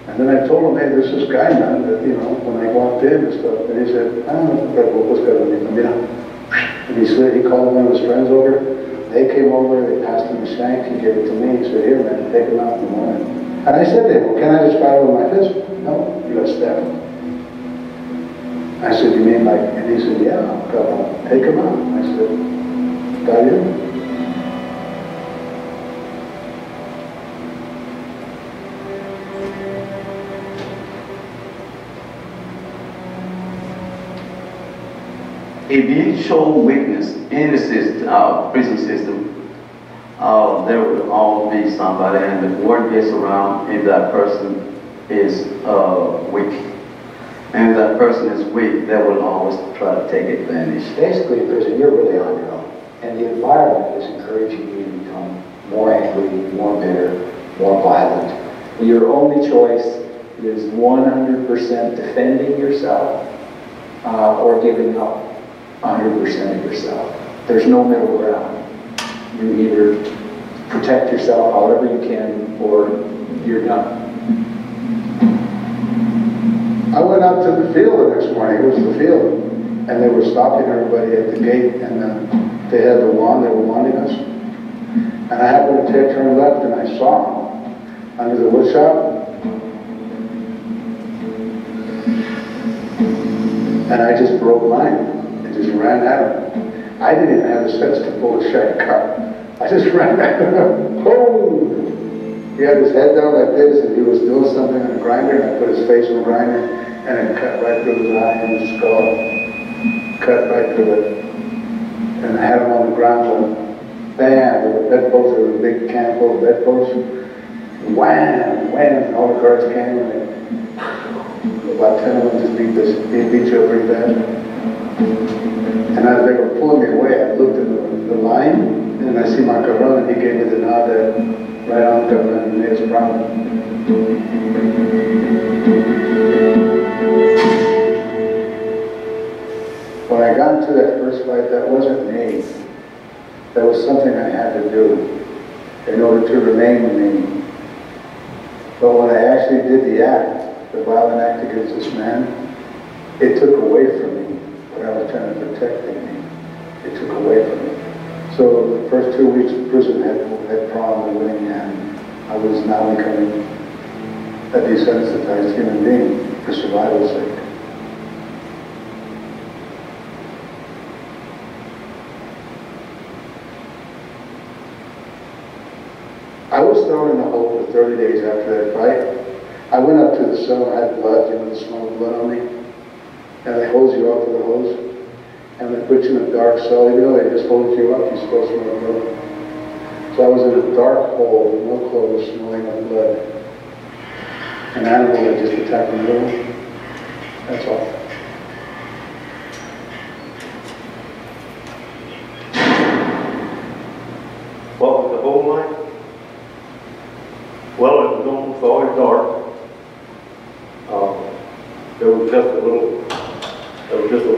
And then I told him, hey, there's this guy now that, you know, when I walked in and stuff, and he said, I don't know, and he slid, he called one of his friends over, they came over, they passed him a shank, he gave it to me, he said, here man, take him out in the morning. And I said to him, well, can I just fire with my fist? No, you gotta stab him. I said, you mean like, and he said, yeah, come on, take him out. I said, got you. If you show weakness in the system, prison system, there will always be somebody, and the word gets around if that person is weak. And if that person is weak, they will always try to take advantage. Basically, prison, you're really on your own. And the environment is encouraging you to become more angry, more bitter, more violent. Your only choice is 100% defending yourself or giving up 100% of yourself. There's no middle ground. You either protect yourself however you can or you're done. I went out to the field the next morning. It was the field. And they were stopping everybody at the gate, and they had the wand, they were wanding us. And I happened to turn left, and I saw him under the wood shop. And I just broke mine and just ran at him. I didn't even have the sense to pull a shotgun. I just ran at him. Boom! He had his head down like this, and he was doing something on a grinder, and I put his face on the grinder, and it cut right through his eye and his skull. Cut right through it. And I had him on the ground, and bam, there were bedposts, there was a big can full of bedposts, and wham, wham, and all the guards came, and about 10 of them just beat you up pretty bad. And as they were pulling me away, I looked at the line, and I see my cabrón, and he gave me the nod that right on the cabrón, and made us proud. When I got into that first fight, that wasn't me. That was something I had to do in order to remain me. But when I actually did the act, the violent act against this man, it took away from me what I was trying to protect in me. It took away from me. So the first 2 weeks of prison had problems with me, and I was now becoming a desensitized human being. for survival's sake. I was thrown in the hole for 30 days after that fight. I went up to the cell, I had blood, you know, the smell of blood on me. And they hose you off with a hose. And they put you in a dark cell, you know, they just hold you up, you're supposed to smell blood. So I was in a dark hole, with no clothes, smelling of blood. An animal that just attacked me, that's all. What was the whole night? Well, it was almost always dark. There was just a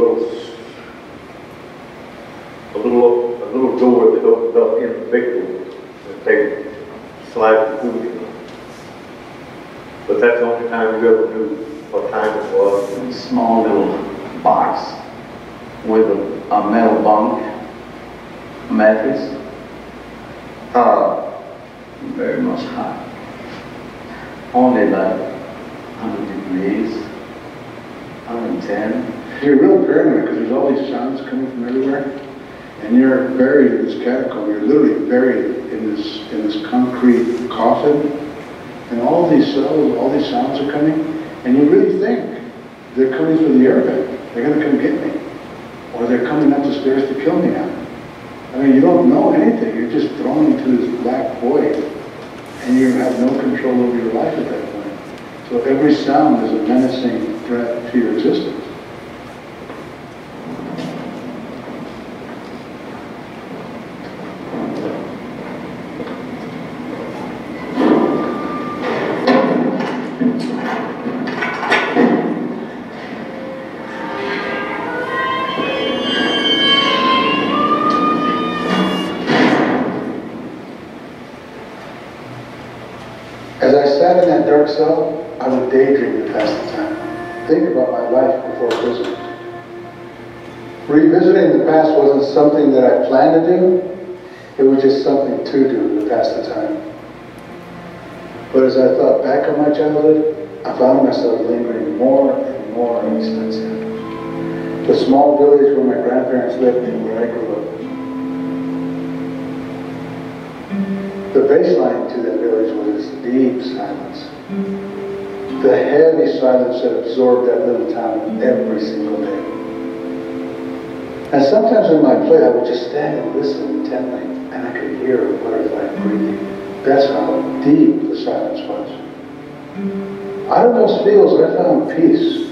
little door that opened up in the big room that they slide the food in. But that's the only time you ever knew what time it was. A small little box with a metal bunk, a mattress, very much hot. Only like 100 degrees, 110. You're real paranoid because there's all these sounds coming from everywhere. And you're buried in this catacomb. You're literally buried in this concrete coffin. And all these cells, all these sounds are coming. And you really think they're coming through the airbag. They're going to come get me. Or they're coming up the stairs to kill me now. I mean, you don't know anything. You're just thrown into this black void. And you have no control over your life at that point. So every sound is a menacing threat to your existence. Cell, I would daydream to pass the time. Think about my life before prison. Revisiting the past wasn't something that I planned to do. It was just something to do to pass the time. But as I thought back on my childhood, I found myself lingering more and more in East Lansing, the small village where my grandparents lived and where I grew up. The baseline to that village was deep silence. The heavy silence that absorbed that little town every single day. And sometimes in my play, I would just stand and listen intently, and I could hear a butterfly breathing. That's how deep the silence was. Out of those fields, I found peace,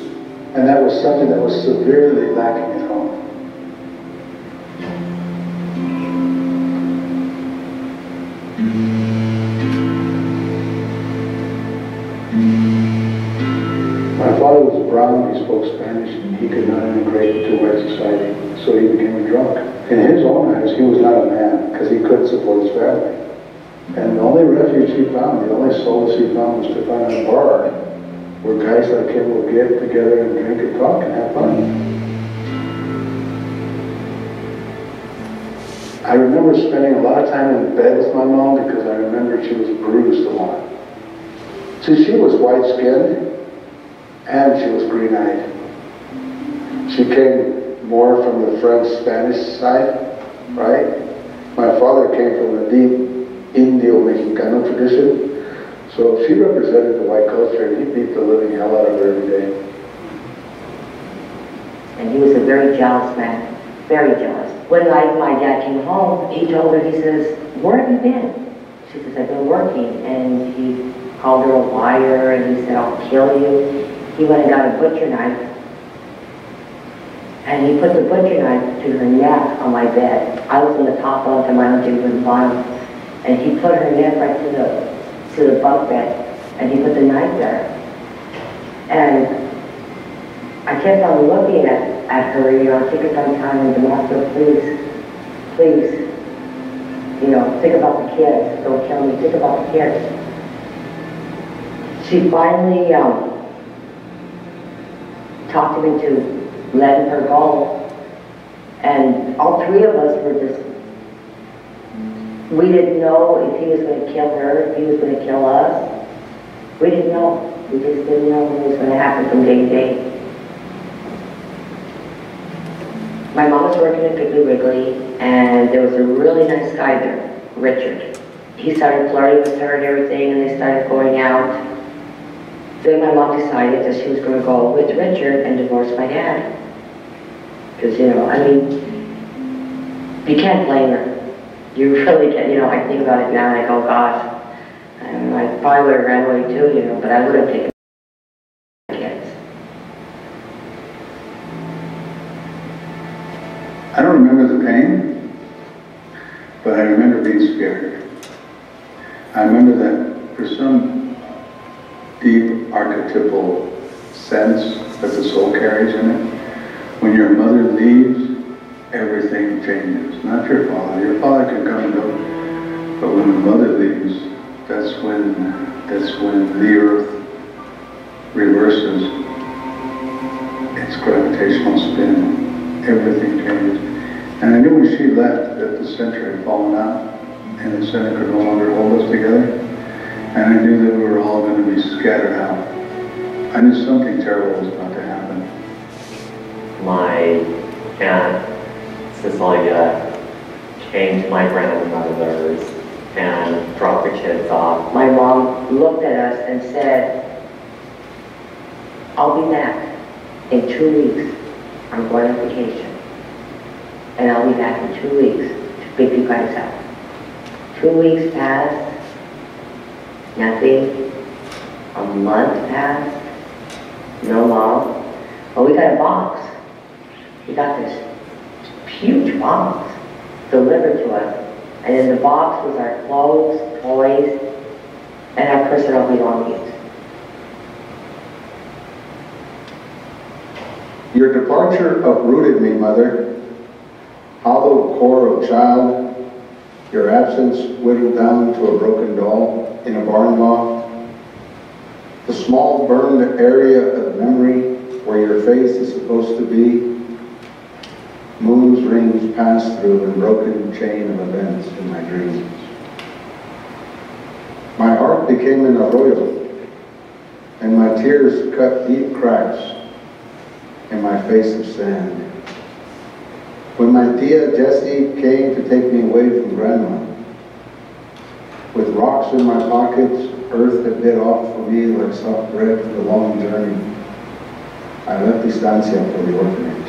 and that was something that was severely lacking at home. Brown, he spoke Spanish, he could not integrate into white society, so he became a drunk. In his own eyes, he was not a man, because he couldn't support his family. And the only refuge he found, the only solace he found, was to find a bar where guys like him would get together and drink and talk and have fun. I remember spending a lot of time in bed with my mom, because I remember she was bruised a lot. See, she was white-skinned, and she was green-eyed. She came more from the French-Spanish side, right? My father came from a deep Indio-Mexicano tradition, so she represented the white culture, and he beat the living hell out of her every day. And he was a very jealous man, very jealous. One night, my dad came home, he told her, he says, "Where have you been?" She says, "I've been working," and he called her a liar, and he said, "I'll kill you." He went and got a butcher knife, and he put the butcher knife to her neck on my bed. I was on the top bunk and my auntie was on the bottom, and he put her neck right to the bunk bed, and he put the knife there. And I kept on looking at her, you know, I took it some time and Demasco, "Please, please, you know, think about the kids, don't kill me, think about the kids." She finally, talked him into letting her go. And all three of us were just, we didn't know if he was going to kill her, if he was going to kill us. We didn't know. You just didn't know what was going to happen from day to day. My mom was working at Piggly Wiggly, and there was a really nice guy there, Richard. He started flirting with her and everything, and they started going out. Then my mom decided that she was going to go with Richard and divorce my dad. Because, you know, I mean, you can't blame her. You really can't, you know, I think about it now and I go, gosh. And I probably would have ran away too, you know, but I would have taken my kids. I don't remember the pain, but I remember being scared. I remember that for some deep archetypal sense that the soul carries in it, when your mother leaves, everything changes. Not your father. Your father can come and go, but when the mother leaves, that's when the Earth reverses its gravitational spin. Everything changes. And I knew when she left that the center had fallen out and the center could no longer hold us together. And I knew that we were all going to be scattered out. I knew something terrible was about to happen. My aunt, Cecilia, came to my grandmother's and drop the kids off. My mom looked at us and said, I'll be back in 2 weeks. I'm going on vacation. And I'll be back in 2 weeks to pick you guys up. 2 weeks passed, nothing. A month passed, no mom. Well, we got a box. We got this huge box delivered to us. And in the box was our clothes, toys, and our personal belongings. Your departure uprooted me, Mother. Hollow core of child, your absence whittled down to a broken doll in a barn loft. The small burned area of memory where your face is supposed to be. Moon's rings passed through a broken chain of events in my dreams. My heart became an arroyo, and my tears cut deep cracks in my face of sand. When my tia Jesse came to take me away from Grandma, with rocks in my pockets, earth had bit off for me like soft bread for the long journey, I left Estancia for the orphanage.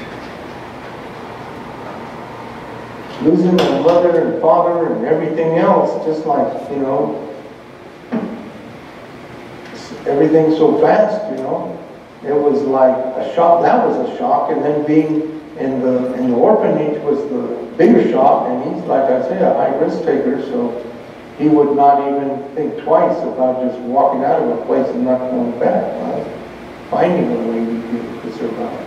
Losing my mother and father and everything else, just like, you know, everything so fast, you know. It was like a shock, that was a shock, and then being in the orphanage was the bigger shock, and he's, like I say, a high risk taker, so he would not even think twice about just walking out of a place and not going back, right? Finding a way to survive.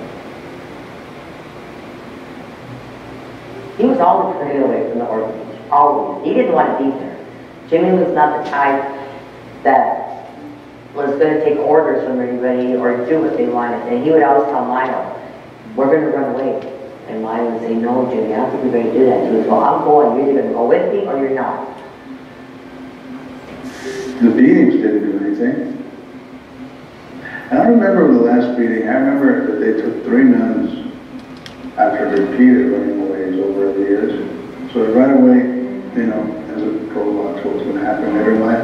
He was always turned away from the orphanage, always. He didn't want to be there. Jimmy was not the type that was going to take orders from anybody or do what they wanted. And he would always tell Milo, we're going to run away. And Milo would say, no, Jimmy, I don't think you're going to do that. He would go, I'm going. You're either going to go with me or you're not. The beatings didn't do anything. I don't remember the last beating. I remember that they took 3 nuns after repeated running aways over the years. So I ran away, you know, as a prologue to what's going to happen later in life.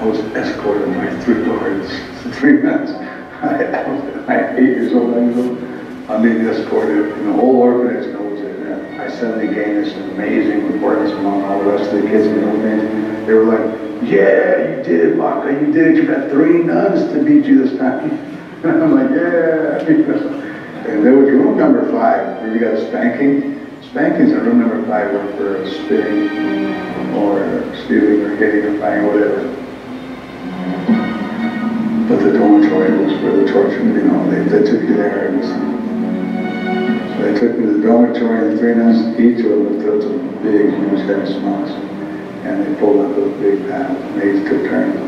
I was escorted by 3 guards, 3 nuns. I was like 8 years old, I'm being escorted in the whole orphanage. I suddenly gained this amazing importance among all the rest of the kids in the orphanage. They were like, yeah, you did it, Baca, you did it. You got 3 nuns to beat you this time. And I'm like, yeah, you know. And there was room number 5 where you got a spanking. Spankings in room number 5 were for spitting or stealing or hitting or buying or whatever. But the dormitory was for the torture, you know, they took you there. So they took me to the dormitory and 3 nuns, each of them took some big, huge, heavy smokes. And they pulled up those big paths and they each took turns.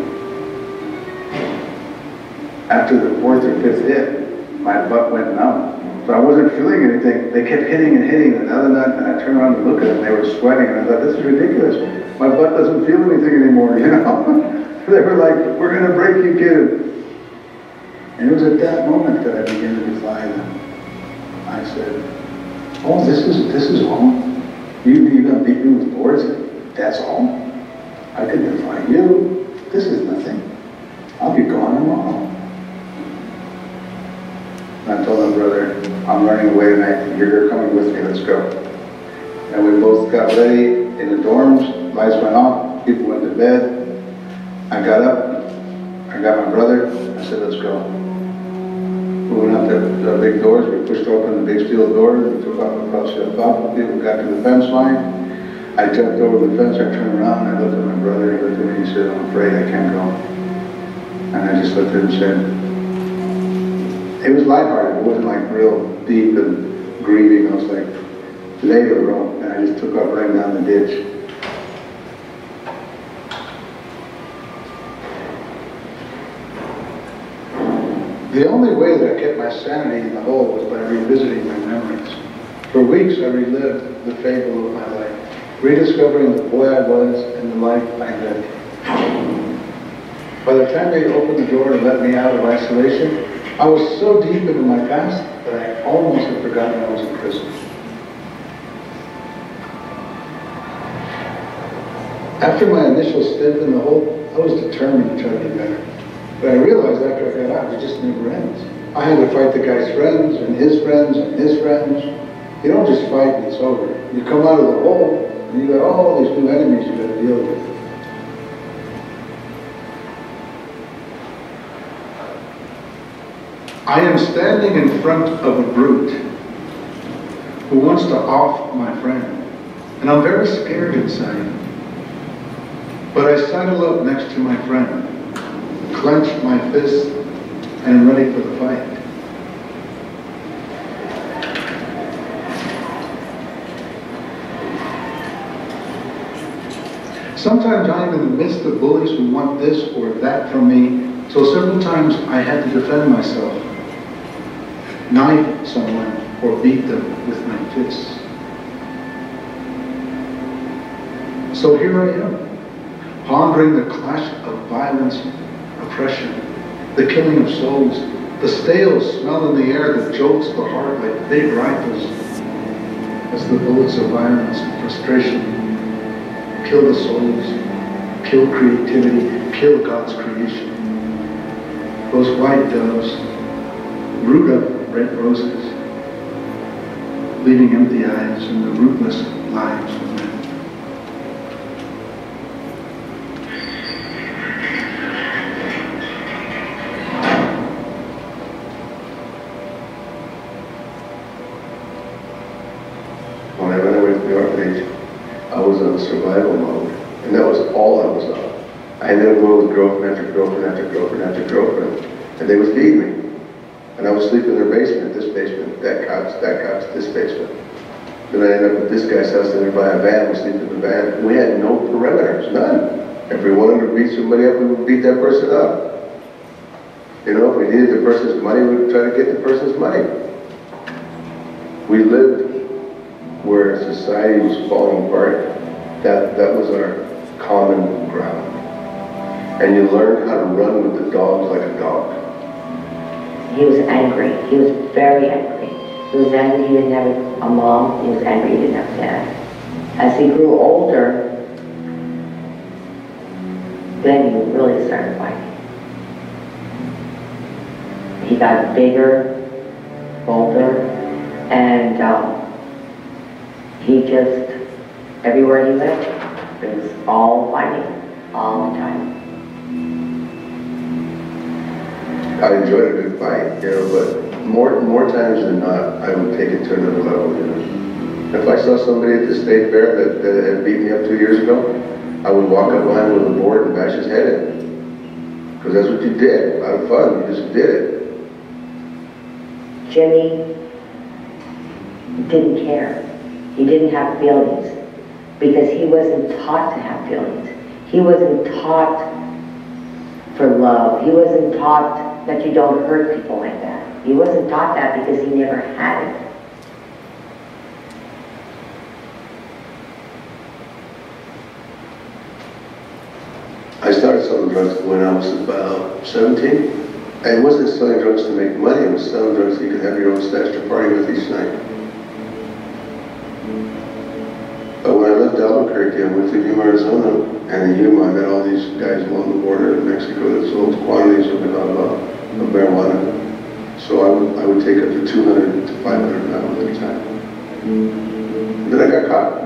After the 4th or 5th hit, my butt went numb. So I wasn't feeling anything. They kept hitting and hitting. Another night, and I turned around to look at them. They were sweating. And I thought, this is ridiculous. My butt doesn't feel anything anymore, you know? They were like, we're going to break you, kid. And it was at that moment that I began to defy them. I said, oh, this is all? You're going to beat me with boards? That's all? I could defy you. This is nothing. I'll be gone tomorrow. And I told my brother, I'm running away tonight. You're coming with me. Let's go. And we both got ready in the dorms. Lights went off. People went to bed. I got up. I got my brother. I said, let's go. We went up to the big doors. We pushed open the big steel doors. We took off across the top. People got to the fence line. I jumped over the fence. I turned around and I looked at my brother. He looked at me. He said, I'm afraid I can't go. And I just looked at him and said, it was lighthearted. It wasn't like real deep and grieving. I was like, today you'll go. And I just took off right down the ditch. The only way that I kept my sanity in the hole was by revisiting my memories. For weeks I relived the fable of my life, rediscovering the boy I was and the life I lived. By the time they opened the door and let me out of isolation, I was so deep into my past that I almost had forgotten I was in prison. After my initial stint in the hole, I was determined to try to be better. But I realized after I got out, it just never ends. I had to fight the guy's friends and his friends and his friends. You don't just fight and it's over. You come out of the hole and you got all these new enemies you got to deal with. I am standing in front of a brute who wants to off my friend, and I'm very scared inside. But I saddle up next to my friend, clench my fist, and am ready for the fight. Sometimes I am in the midst of bullies who want this or that from me, so several times I had to defend myself. Knife someone or beat them with my fists. So here I am, pondering the clash of violence, oppression, the killing of souls, the stale smell in the air that jolts the heart like big rifles as the bullets of violence and frustration kill the souls, kill creativity, kill God's creation. Those white doves root up red roses, leaving empty eyes and the rootless lives of men. When I ran away from the orphanage, I was on survival mode, and that was all I was on. I ended up going with girlfriend after girlfriend after girlfriend after girlfriend, and they would feed me. And I would sleep in their basement, this basement, that cop's, this basement. Then I ended up at this guy's house, and by a van, we sleep in the van. We had no parameters, none. If we wanted to beat somebody up, we would beat that person up. You know, if we needed the person's money, we would try to get the person's money. We lived where society was falling apart. That was our common ground. And you learned how to run with the dogs like a dog. He was angry. He was very angry. He was angry he didn't have a mom. He was angry he didn't have a dad. As he grew older, then he really started fighting. He got bigger, bolder, and he just, everywhere he went, it was all fighting, all the time. I enjoyed a good fight, you know, but more times than not, I would take it to another level, you know. If I saw somebody at the state fair that had beat me up 2 years ago, I would walk up behind him with a board and bash his head in. Because that's what you did, out of fun, you just did it. Jimmy didn't care. He didn't have feelings because he wasn't taught to have feelings. He wasn't taught for love. He wasn't taught that you don't hurt people like that. He wasn't taught that because he never had it. I started selling drugs when I was about 17. I wasn't selling drugs to make money, I was selling drugs so you could have your own stash to party with each night. But when I left Albuquerque, I went to Yuma, Arizona, and in Yuma I met all these guys along the border in Mexico that sold quantities of marijuana. So I would take up to 200 to 500 pounds at a time. And then I got caught.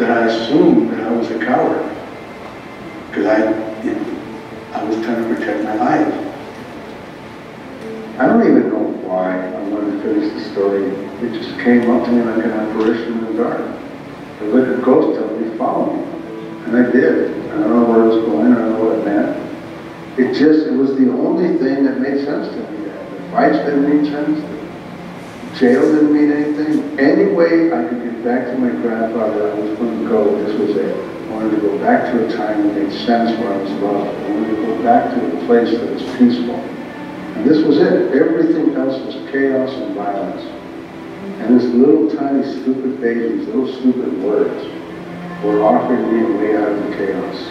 that I assumed that I was a coward because I was trying to protect my life. I don't even know why I wanted to finish the story. It just came up to me like an apparition in the dark. It was like a ghost of me following me. And I did. I don't know where it was going, I don't know what it meant. It was the only thing that made sense to me. The fights didn't make sense to me. Jail didn't mean anything. Any way I could get back to my grandfather, I was going to go. This was it. I wanted to go back to a time that made sense where I was loved. I wanted to go back to a place that was peaceful. And this was it. Everything else was chaos and violence. And this little tiny stupid baby, these little stupid words, were offering me a way out of the chaos.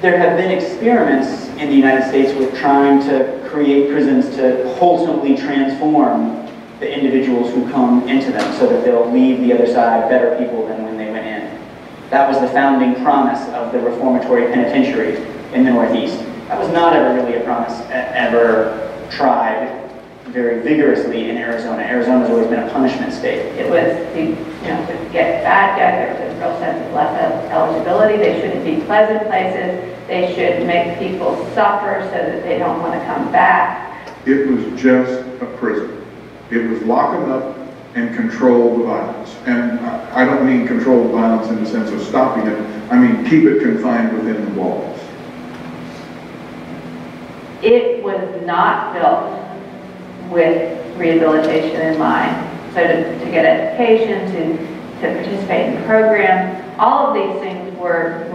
There have been experiments in the United States with trying to create prisons to wholesomely transform the individuals who come into them so that they'll leave the other side better people than when they went in. That was the founding promise of the reformatory penitentiary in the Northeast. That was not ever really a promise ever tried very vigorously in Arizona. Arizona's always been a punishment state. It was to get bad guys. There was a real sense of less eligibility. They shouldn't be pleasant places. They should make people suffer so that they don't want to come back. It was just a prison. It was lock them up and control the violence. And I don't mean control the violence in the sense of stopping it. I mean keep it confined within the walls. It was not built with rehabilitation in mind. So to get education, to participate in programs, all of these things were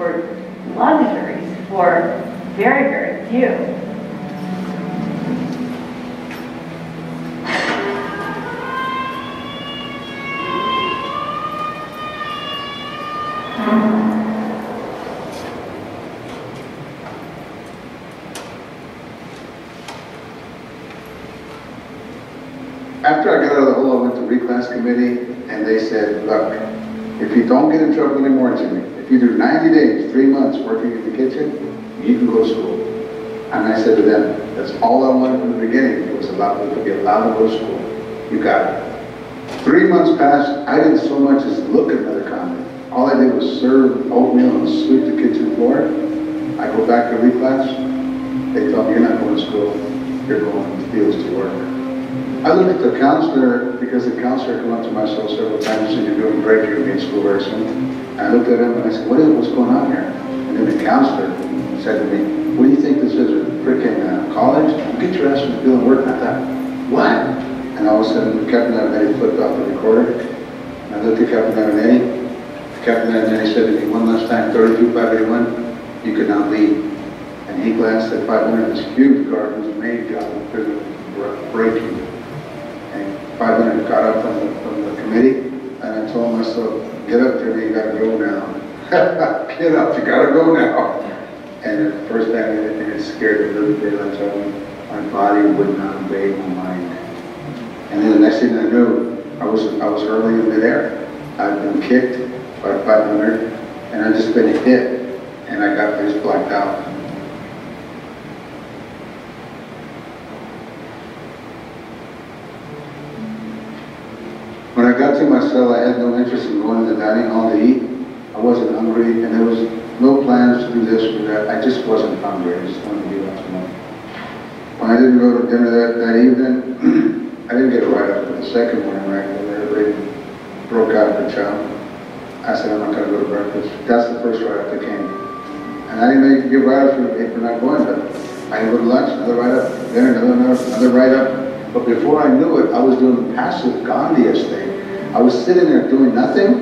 luxuries for very, very few. After I got out of the hole, I went to reclass committee, and they said, look, if you don't get in trouble anymore, Jimmy, if you do 90 days, 3 months working in the kitchen, you can go to school. And I said to them, that's all I wanted from the beginning. It was allowed to be allowed to go to school. You got it. 3 months passed. I didn't so much as look at another comment. All I did was serve oatmeal and sweep the kitchen floor. I go back to reclass. They tell me, you're not going to school. You're going to the fields to work. I looked at the counselor, because the counselor came up to my cell several times and said, you're doing great, you're going to be in school very soon. And I looked at him and I said, what's going on here? And then the counselor said to me, what do you think this is, a freaking college? You get your ass from the field and work. And I thought, what? And all of a sudden, Captain Avenetti flipped off the recorder. And I looked at Captain Avenetti. Captain Avenetti said to me, one last time, 32-581, you can now leave. And he glanced at 500, this huge guard whose main job was prison breaking. 500 got up from the committee, and I told myself, get up, Jimmy, you gotta go now. Get up, you gotta go now. And the first thing I did, and it scared the little daylights out of me, my body would not obey my mind. And then the next thing I knew, I was hurling in midair. I'd been kicked by 500, and I'd just been hit, and I got just blacked out. When I got to my cell, I had no interest in going to the dining hall to eat. I wasn't hungry, and there was no plans to do this or that. I just wasn't hungry. I just wanted to be left alone. When I didn't go to dinner that evening, I didn't get it right up. But the second morning, when I got there, everybody broke out of the child. I said, I'm not going to go to breakfast. That's the first write-up that came. And I didn't make a good write-up for not going to. I didn't go to lunch, another write-up, dinner, another write-up. But before I knew it, I was doing the passive Gandhiist thing. I was sitting there doing nothing,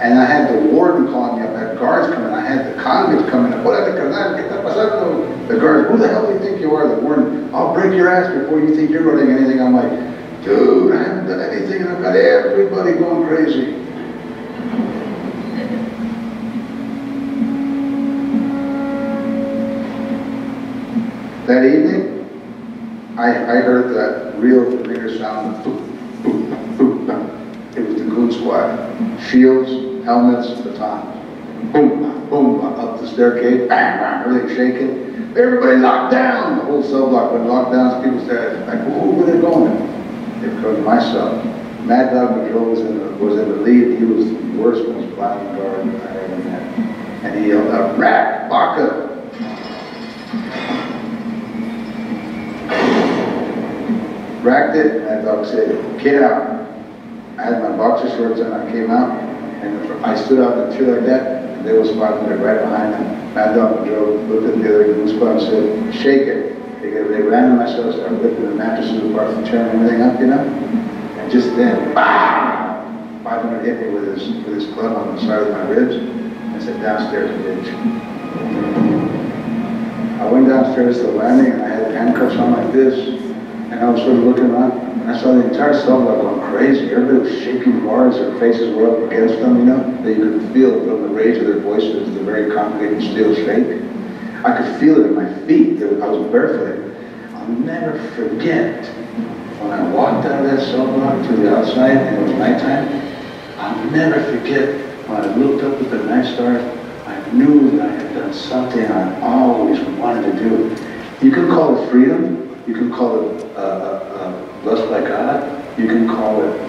and I had the warden calling me up, I had guards coming, I had the convicts coming up. What did the guards, who the hell do you think you are? The warden, I'll break your ass before you think you're running anything. I'm like, dude, I haven't done anything, and I've got everybody going crazy. That evening, I heard that real familiar sound, boop, boop, boop, boop. It was the goon squad. Shields, helmets, batons. Boom, boom, up the staircase, bang, bang, everything shaking. Everybody locked down. The whole cell block went locked down. People said, like, well, where are they going? They were coming to my cell. Mad Dog McGill was in the lead. He was the worst, most blinding guard I ever met. And he yelled out, "Rat, Baca!" Racked it, and that dog said, "Get out." I had my boxer shorts on, I came out, and I stood out in the tree like that, and they were spotting me right behind them. Mad Dog McGill looked at the other goosebumps and said, "Shake it." They ran to myself, started lifting the mattresses apart and tearing everything up, you know? And just then, BAM! 500 hit me with his club on the side of my ribs. I said, "Downstairs, bitch." I went downstairs to the landing, and I had handcuffs on like this. And I was sort of looking around, and I saw the entire cell block going crazy. Everybody was shaking bars, their faces were up against them, you know? That you could feel from the rage of their voices, the very concrete and steel shake. I could feel it in my feet. I was barefooted. I'll never forget when I walked out of that cell block to the outside and it was nighttime. I'll never forget when I looked up at the night stars. I knew that I had done something I always wanted to do. You can call it freedom. You can call it lust by God. You can call it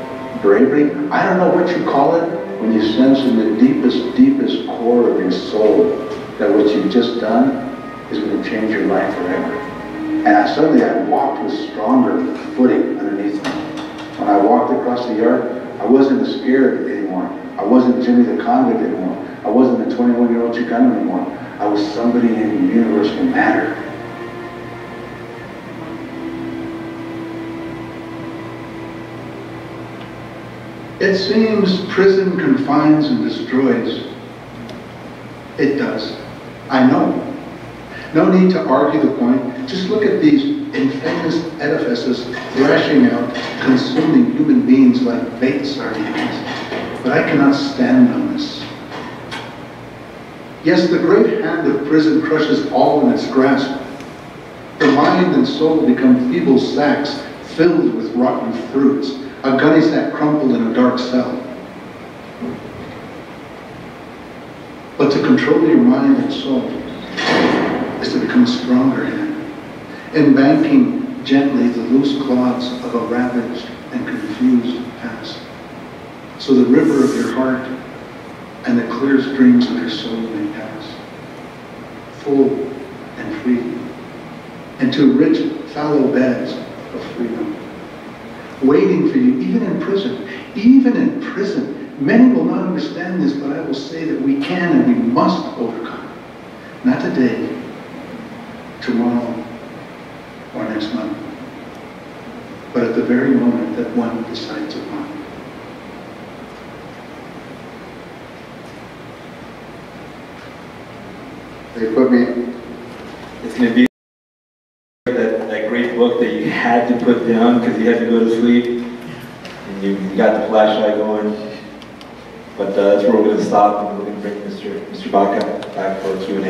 bravery. I don't know what you call it when you sense in the deepest, deepest core of your soul that what you've just done is going to change your life forever. And I suddenly walked with stronger footing underneath me. When I walked across the yard, I wasn't scared anymore. I wasn't Jimmy the convict anymore. I wasn't a 21-year-old Chicano anymore. I was somebody in universal matter. It seems prison confines and destroys. It does. I know. No need to argue the point. Just look at these infamous edifices thrashing out, consuming human beings like bait sardines. But I cannot stand on this. Yes, the great hand of prison crushes all in its grasp. The mind and soul become feeble sacks filled with rotten fruits, a gunny sack crumpled in a dark cell. But to control your mind and soul is to become stronger in banking gently the loose clods of a ravaged and confused past. So the river of your heart and the clear streams of your soul may pass, full and free, into rich, fallow beds of freedom, waiting for you, even in prison, Many will not understand this, but I will say that we can and we must overcome. Not today, tomorrow, or next month, but at the very moment that one decides upon. They put me. It's going to be that great book that you had to put down because you had to go to sleep, and you got the flashlight going. But that's where we're going to stop, and we're going to bring Mr. Baca back for Q&A.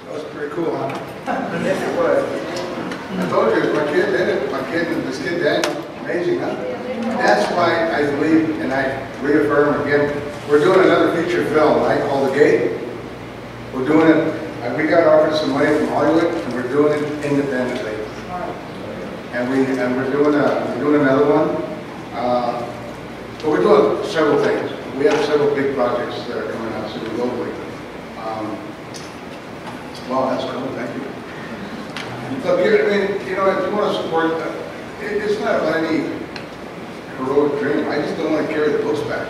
That was pretty cool, huh? Yes, it was. I told you, this kid Daniel, amazing, huh? That's why I believe, and I reaffirm again, we're doing another feature film I call The Gate. We're doing it. We got offered some money from Hollywood, and we're doing it independently. And we're doing another one. But we're doing several things. We have several big projects that are coming out soon globally. Wow, that's cool. Thank you. Look, I mean, you know, if you want to support, it's not about any heroic dream. I just don't want to carry the books back.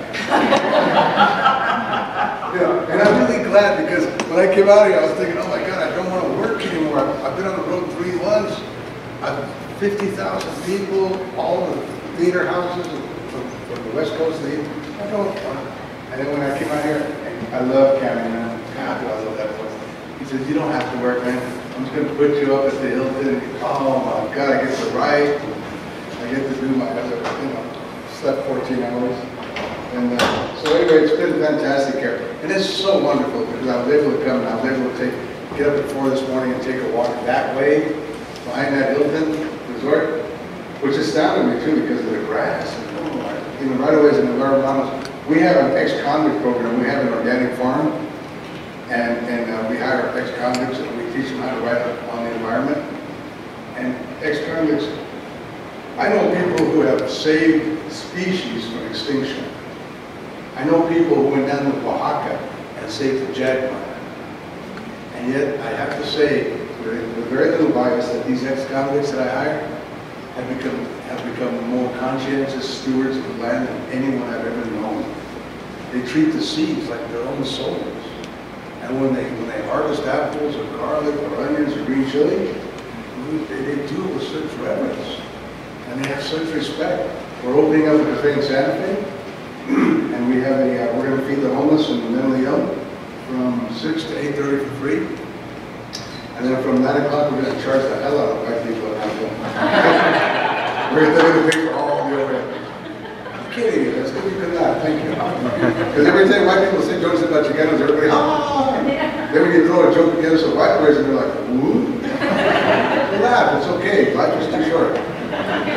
Yeah, and I'm really glad because when I came out here, I was thinking, oh my God, I don't want to work anymore. I've been on the road 3 months. I've 50,000 people, all the theater houses from the West Coast. I don't want to. And then when I came out here, I love Kenny, man. God, I love that voice. He says, "You don't have to work, man. I'm just going to put you up at the Hilton." Oh my God, I get to write. I get to do my other, you know, slept 14 hours. And so anyway, it's been fantastic here. And it's so wonderful because I was able to come and I was able to get up at 4 this morning and take a walk that way behind that Hilton Resort, which astounded me too because of the grass. And, oh my in the right-of-ways and environmentals. We have an ex-convict program. We have an organic farm, and we hire ex-convicts, and we teach them how to write on the environment. And ex-convicts, I know people who have saved species from extinction. I know people who went down to Oaxaca and saved the jaguar. And yet, I have to say, with very little bias, that these ex-convicts that I hire have become more conscientious stewards of the land than anyone I've ever known. They treat the seeds like their own souls. And when they harvest apples or garlic or onions or green chili, they do it with such reverence. And they have such respect. We're opening up a cafe in Santa Fe, and we have we're going to feed the homeless and the mentally ill from 6 to 8:30 for free. And then from 9 o'clock, we're going to charge the hell out of white people. We're going to pay for all the overhead. I'm kidding you. That's good you could not. Thank you. Because every time white people say jokes about Chicanos, everybody, ah! Then when you throw a joke together, so white boys, and they're like, woo? Laugh. It's okay. Life is too short.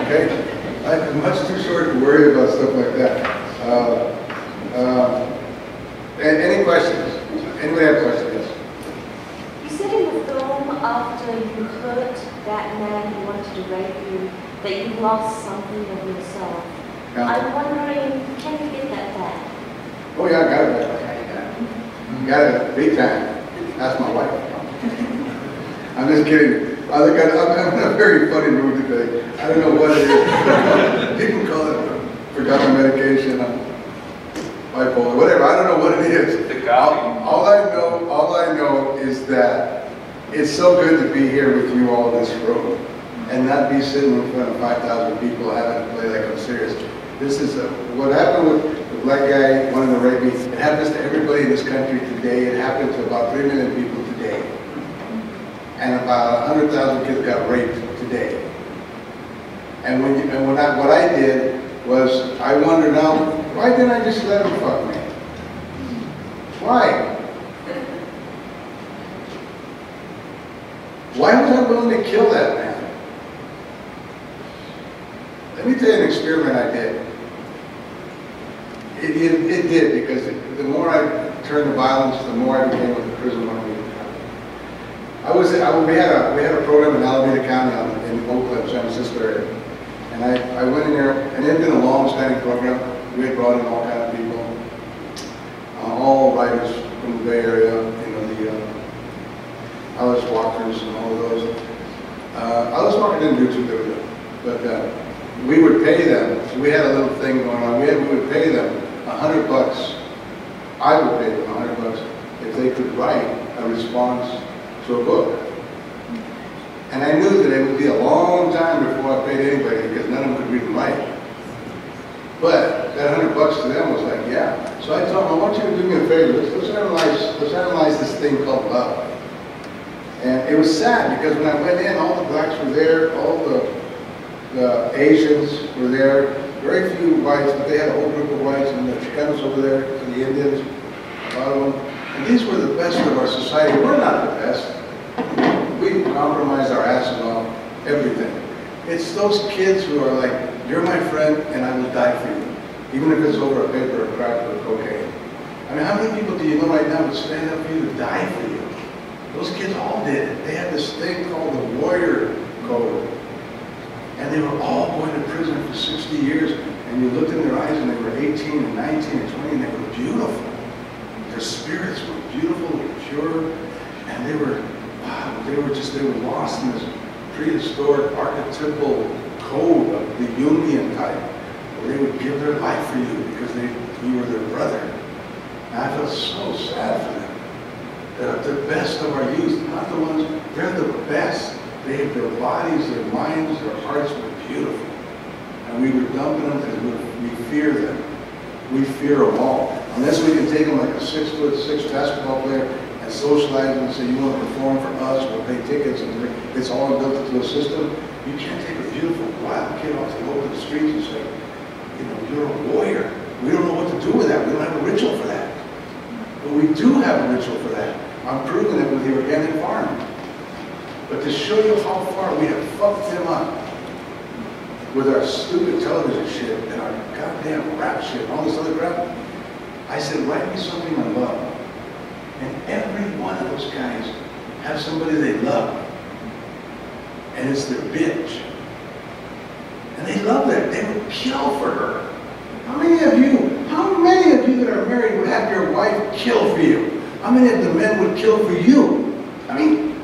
Okay? Life is much too short to worry about stuff like that. Any questions? Anyone have questions? You said in the film, after you hurt that man who wanted to rape you, that you lost something of yourself. Yeah. I'm wondering, can you get that back? Oh yeah, I got it back. Mm-hmm. Got it big time. That's my wife. I'm just kidding. I'm in a very funny mood today. I don't know what it is. People call it forgotten medication, bipolar, whatever. I don't know what it is. All I know is that it's so good to be here with you all in this room and not be sitting in front of 5,000 people having to play like I'm serious. This is what happened with the black guy wanting to rape me. It happens to everybody in this country today. It happened to about 3 million people today, and about 100,000 kids got raped today. And what I did was, I wonder now, why didn't I just let him fuck me? Why? Why was I willing to kill that man? Let me tell you an experiment I did. It did, because the more I turned to violence, the more I became with the prison army. We had a program in Alameda County in Oakland, San Francisco area. And I went in there, and it had been a long-standing program. We had brought in all kinds of people, all writers from the Bay Area, the Alice Walkers and all of those. Alice Walker didn't do too good, but we would pay them. So we had a little thing going on. We would pay them $100. I would pay them $100 if they could write a response to a book. And I knew that it would be a long time before I paid anybody, because none of them could read and write. But that $100 to them was like, yeah. So I told them, I want you to do me a favor. Let's analyze this thing called love. And it was sad, because when I went in, all the blacks were there, all the Asians were there, very few whites, but they had a whole group of whites, and the Chicanos over there, and the Indians, a lot of them. And these were the best of our society. We're not the best. We compromise our asses off, everything. It's those kids who are like, you're my friend and I will die for you. Even if it's over a paper or crack or cocaine. I mean, how many people do you know right now would stand up for you to die for you? Those kids all did it. They had this thing called the warrior code. And they were all going to prison for 60 years. And you looked in their eyes and they were 18 and 19 and 20 and they were beautiful. Their spirits were beautiful and pure. And they were... They were lost in this prehistoric archetypal code of the Jungian type, where they would give their life for you because you were their brother. And I felt so sad for them. They're the best of our youth, not the ones, they're the best. They have their bodies, their minds, their hearts were beautiful. And we were dumping them because we fear them. We fear them all. Unless we can take them like a 6'6" basketball player and socialize and say, you want to perform for us, we'll pay tickets, and it's all built into a system. You can't take a beautiful wild kid off the open streets and say, you know, you're a warrior. We don't know what to do with that. We don't have a ritual for that. But we do have a ritual for that. I'm proving it with the organic farm. But to show you how far we have fucked them up, with our stupid television shit and our goddamn rap shit and all this other crap. I said, write me something I love. And every one of those guys have somebody they love. And it's their bitch. And they love that. They would kill for her. How many of you that are married would have your wife kill for you? How many of the men would kill for you? I mean,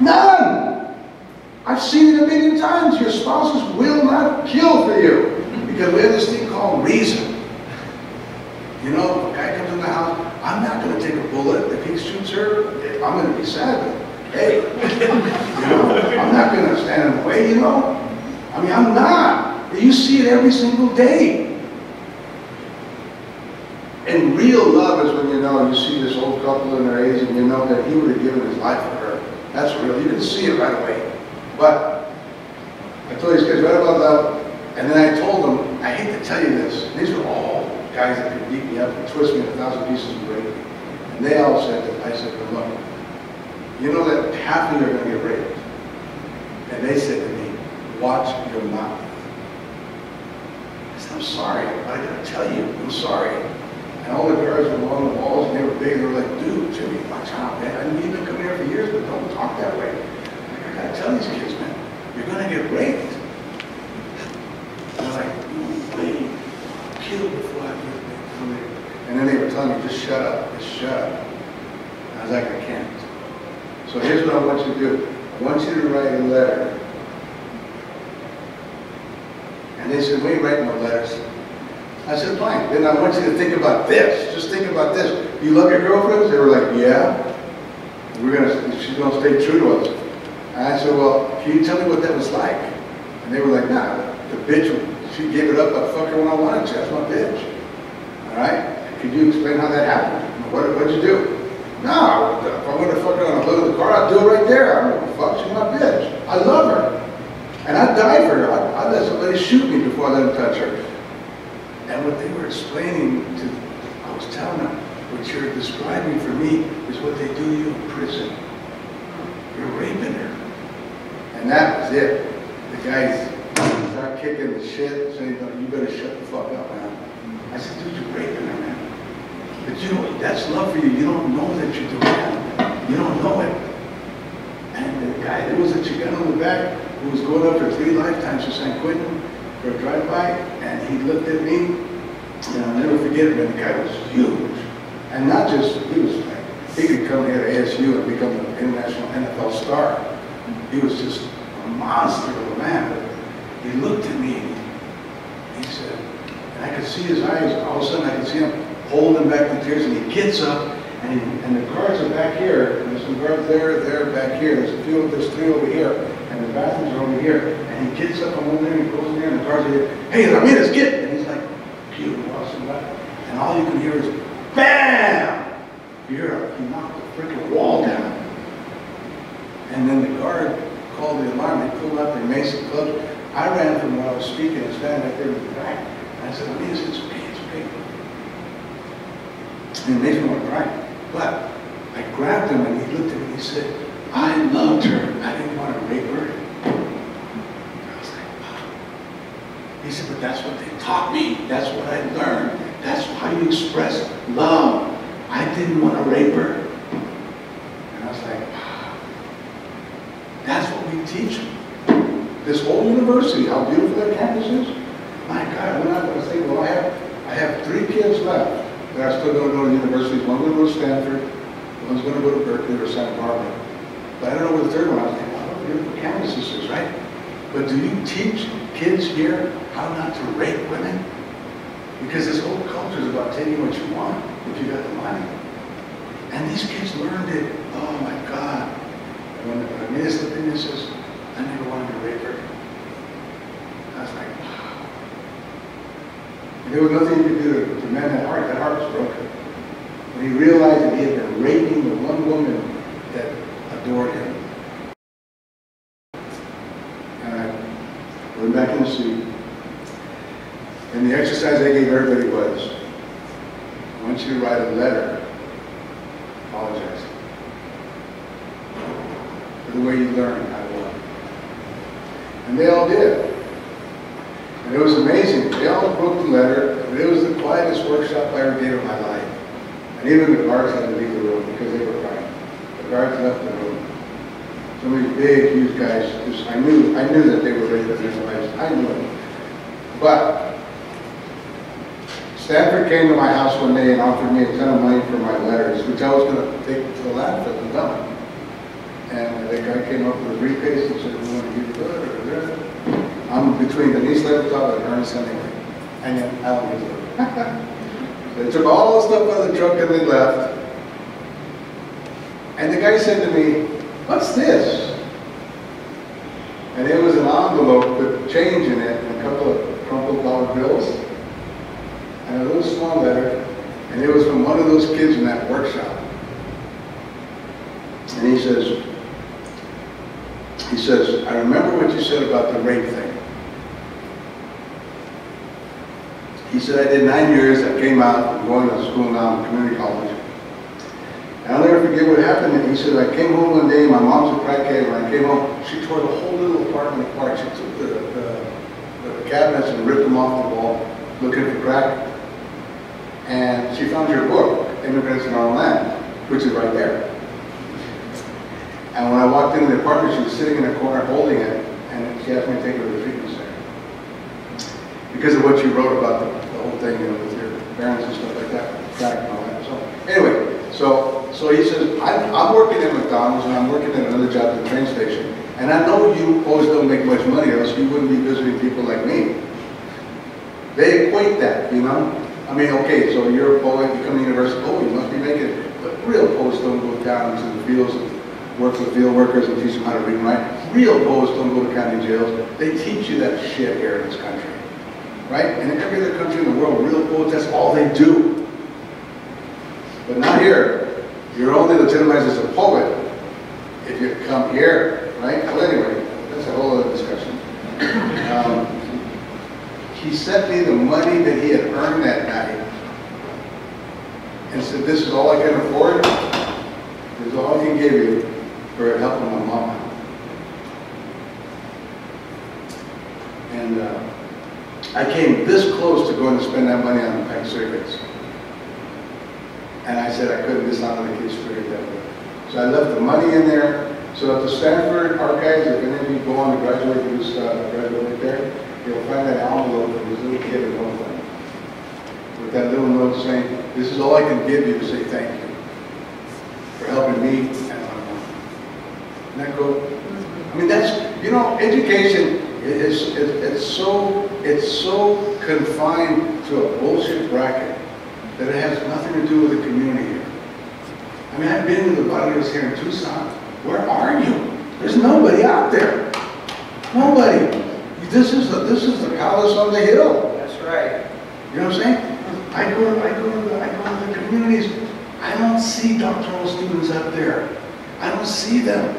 none! I've seen it a million times. Your spouses will not kill for you. Because we have this thing called reason. You know, a guy comes in the house, I'm not going to take a bullet. If he shoots her, I'm going to be sad. Hey, you know, I'm not going to stand in the way, you know? I mean, I'm not. You see it every single day. And real love is when you know, you see this old couple in their age and you know that he would have given his life for her. That's real. You didn't see it right away. But I told these guys right about love, and then I told them, I hate to tell you this, these are all guys that could beat me up and twist me in 1,000 pieces and break me. And they all said that I said, well, look, you know that half of you are going to get raped. And they said to me, watch your mouth. I said, I'm sorry, but I got to tell you, I'm sorry. And all the guards were along the walls, and they were big, and they were like, dude, Jimmy, watch out, man. I mean, you've been coming here for years, but don't talk that way. I gotta tell these kids, man, you're gonna get raped. And I'm like, wait, kill before I get raped. And then they were telling me, just shut up, just shut up. I was like, I can't. So here's what I want you to do. I want you to write a letter. And they said, we ain't writing no letters. I said, fine, then I want you to think about this. Just think about this. You love your girlfriends? They were like, yeah. She's going to stay true to us. And I said, well, can you tell me what that was like? And they were like, nah, the bitch, she gave it up, I fucked her when I wanted to. That's my bitch. All right? Could you explain how that happened? What'd you do? No, if I wanted to fuck her on the hood of the car, I'd do it right there. I don't give a fuck, she's my bitch. I love her. And I'd die for her. I'd let somebody shoot me before I let them touch her. And what they were explaining to, I was telling them, what you're describing for me is what they do to you in prison. You're raping her. And that was it. The guys start kicking the shit, saying, you better shut the fuck up, man. I said, dude, you're raping her, man. But you know, that's love for you. You don't know that you're doing that. You don't know it. And the guy, there was a Chicano in the back who was going up for 3 lifetimes to San Quentin. For a drive-by, and he looked at me, and I'll never forget it, but the guy was huge. And not just, he was like, he could come here to ASU and become an international NFL star. He was just a monster of a man. He looked at me, and he said, and I could see his eyes, all of a sudden I could see him holding back the tears, and he gets up, and the guards are back here, and there's some guards there, back here, there's 3 over here, and the bathrooms are over here. And he gets up on one there and he goes in there and the car's like, hey, Ramirez, get! And he's like, cute, awesome guy. And all you can hear is, BAM! You hear a, he knocked the freaking wall down. And then the guard called the alarm, they pulled up, they made some clubs. I ran from where I was speaking and standing right there in the back. And I said, Ramirez, it's okay, it's okay. And it made me want to cry. But I grabbed him and he looked at me and he said, I loved her. I didn't want to rape her. He said, but that's what they taught me. That's what I learned. That's how you express love. I didn't want to rape her. And I was like, wow. That's what we teach them. This whole university, how beautiful their campus is. My God, we're not going to say, well, I have 3 kids left that are still going to go to universities. One's going to go to Stanford. One's going to go to Berkeley or Santa Barbara. But I don't know where the third one. I was like, wow, what a beautiful campus this is, right? But do you teach kids here how not to rape women? Because this whole culture is about taking what you want if you got the money. And these kids learned it. Oh my God. And when the minister looked at me and says, I never wanted to rape her. I was like, wow. And there was nothing you could do to mend that heart. That heart was broken. When he realized that he had been raping the one woman that adored him. Went back in the seat, and the exercise I gave everybody was, I want you to write a letter apologizing for the way you learned how to love. And they all did. And it was amazing. They all wrote the letter, and it was the quietest workshop I ever gave in my life. And even the guards had to leave the room because they were crying. The guards left the room. Some of these big, huge guys, just, I knew that they were ready for their lives. I knew it. But Stanford came to my house one day and offered me a ton of money for my letters, which I was going to take to the lab for the dump. And the guy came up with a briefcase and said, "We want to give you a letter." I'm between Denise Levertov and Ernest Hemingway. And then I don't need it. They took all the stuff out of the truck and they left. And the guy said to me, "What's this?" And it was an envelope with change in it and a couple of crumpled dollar bills. And a little small letter, and it was from one of those kids in that workshop. And he says, "I remember what you said about the rape thing." He said, "I did 9 years, I came out, I'm going to school now, community college. And I'll never forget what happened." And he said, "I came home one day, my mom's a crackhead, when I came home, she tore the whole little apartment apart. She took the cabinets and ripped them off the wall, looking for crack, and she found your book, Immigrants in Our Own Land, which is right there." And when I walked into the apartment, she was sitting in a corner holding it, and she asked me to take her to the treatment center. Because of what you wrote about the whole thing, you know, with your parents and stuff like that, crack and all that. So anyway, so he says, I'm working at McDonald's, and I'm working at another job at the train station, and I know you always don't make much money, or else you wouldn't be visiting people like me. They equate that, you know? I mean, okay, so you're a poet, you come to university, oh, you must be making it. But real poets don't go down into the fields and work with field workers and teach them how to read and write. Real poets don't go to county jails. They teach you that shit here in this country, right? And in every other country in the world, real poets, that's all they do. But not here. You're only legitimized as a poet if you come here, right? Well, anyway, that's a whole other discussion. He sent me the money that he had earned that night and said, "This is all I can afford. This is all I can give you for helping my mom." And I came this close to going to spend that money on pack cigarettes. And I said I couldn't dishonor the kids for it that way. So I left the money in there. So at the Stanford archives, if any of you go on to graduate, you just graduate there, you'll find that envelope from this little kid at Oakland with that little note saying, "This is all I can give you to say thank you for helping me and my mom." Isn't that cool? I mean, that's, you know, education is it's so confined to a bullshit bracket that it has nothing to do with the community here. I mean, I've been to the barrios here in Tucson. Where are you? There's nobody out there. Nobody. This is the palace on the hill. That's right. You know what I'm saying? I go to the communities. I don't see doctoral students out there. I don't see them.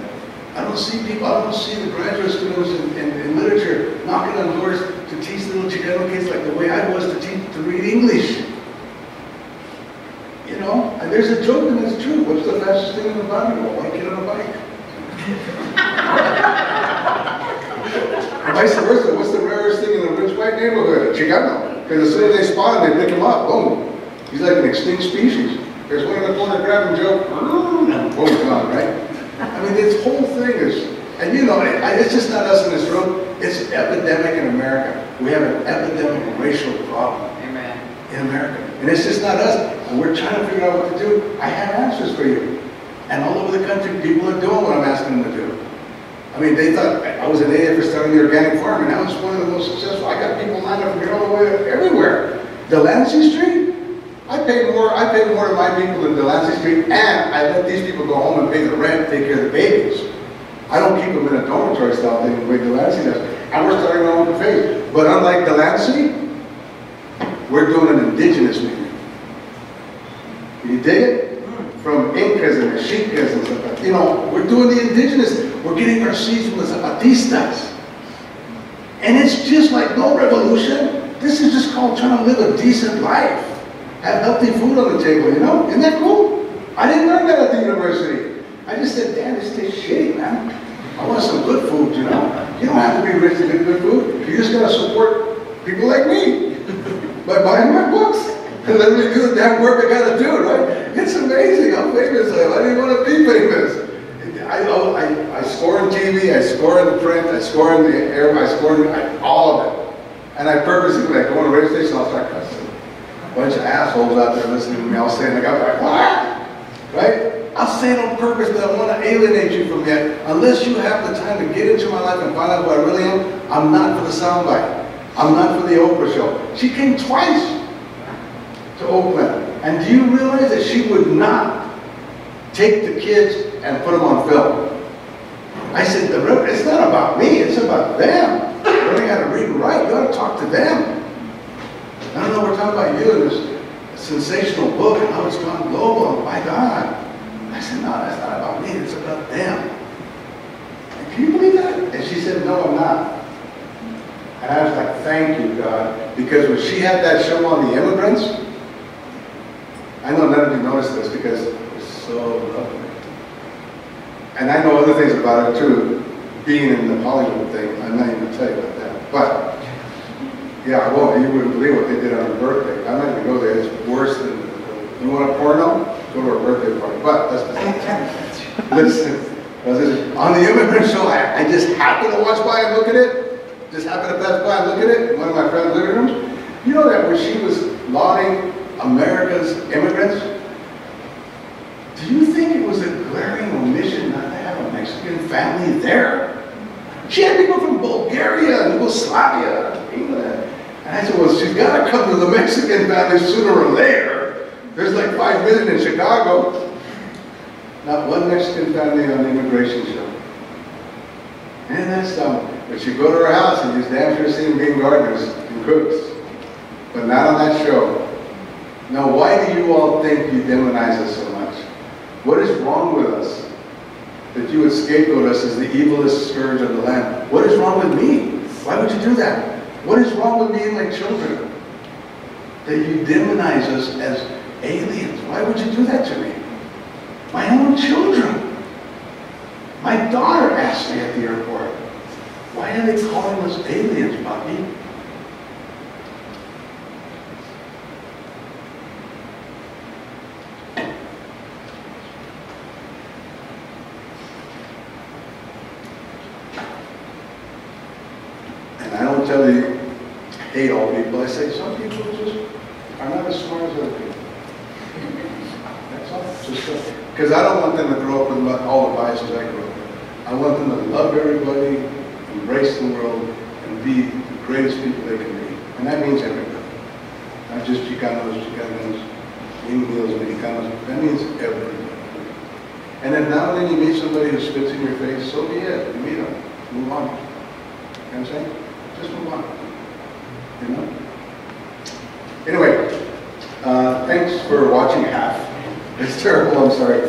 I don't see people. I don't see the graduate students in literature knocking on doors to teach little Chicano kids like the way I was to read English. You know, and there's a joke, and it's true. What's the fastest thing in the body? A white kid on a bike. Vice versa, what's the rarest thing in a rich white neighborhood? A Chicano. Because as soon as they spot him, they pick him up. Boom. He's like an extinct species. There's one in the corner grabbing Joe. Boom, gone, right? I mean, this whole thing is, and you know, it's just not us in this room. It's an epidemic in America. We have an epidemic racial problem. Amen. In America. And it's just not us. And we're trying to figure out what to do. I have answers for you. And all over the country, people are doing what I'm asking them to do. I mean, they thought I was an idiot for starting the organic farm, and I was one of the most successful. I got people lined up from here all the way up everywhere. Delancey Street? I paid more to my people in Delancey Street, and I let these people go home and pay the rent, take care of the babies. I don't keep them in a dormitory style thing the way Delancey does. And we're starting our own cafe. But unlike Delancey, we're doing an indigenous movement. You dig it? From Incas and Mexicas and stuff like that. You know, we're doing the indigenous. We're getting our seeds from the Zapatistas. And it's just like no revolution. This is just called trying to live a decent life. Have healthy food on the table, you know? Isn't that cool? I didn't learn that at the university. I just said, "Damn, this tastes shitty, man. I want some good food, you know? You don't have to be rich to get good food. You just got to support people like me by buying my books and let me do the damn work I gotta do, right? It's amazing how famous I am. I didn't want to be famous. I score on TV, I score on the print, I score on the air, I score on all of it. And I purposely, when I go on the radio station, I'll start cussing. A bunch of assholes out there listening to me, I'll say it like, I'm like, what? Right? I'll say it on purpose because I want to alienate you from that. Unless you have the time to get into my life and find out who I really am, I'm not for the soundbite. I'm not for the Oprah show. She came twice to Oakland. And do you realize that she would not take the kids and put them on film? I said, it's not about me, it's about them. You got to read and write, you got to talk to them. I don't know, we're talking about you in this sensational book and how it's gone global, and my God. I said, no, that's not about me, it's about them. And can you believe that? And she said, no, I'm not. And I was like, thank you, God. Because when she had that show on the immigrants, I know none of you noticed this because it's so lovely. And I know other things about it too, being in the Hollywood thing. I'm not even going to tell you about that. But, yeah, I won't. You wouldn't believe what they did on her birthday. I'm not going to go there. It's worse than, you want a porno? Go to her birthday party. But that's the thing. Listen, on the immigrant show, I just happened to watch by and look at it. Just happened to pass by and look at it. One of my friends looked at him. You know that when she was lauding America's immigrants, do you think it was a glaring omission not to have a Mexican family there? She had people from Bulgaria and Yugoslavia and England. And I said, well, she's got to come to the Mexican family sooner or later. There's like 5 million in Chicago. Not one Mexican family on the immigration show. And that's something. But you go to her house and you damn sure see them being gardeners and cooks. But not on that show. Now, why do you all think you demonize us so much? What is wrong with us that you would scapegoat us as the evilest scourge of the land? What is wrong with me? Why would you do that? What is wrong with me and my children that you demonize us as aliens? Why would you do that to me? My own children. My daughter asked me at the airport, why are they calling us aliens, Bobby? You hate all people. I say some people just are not as smart as other people. That's all. Because I don't want them to grow up with all the biases I grew up with. I want them to love everybody, embrace the world, and be the greatest people they can be. And that means everybody. Not just Chicanos, Indios, and Mexicanos. That means everybody. And then now and then you meet somebody who spits in your face, so be it. You meet them. Move on. You know what I'm saying? Just move on, you know? Anyway, thanks for watching half. It's terrible, I'm sorry.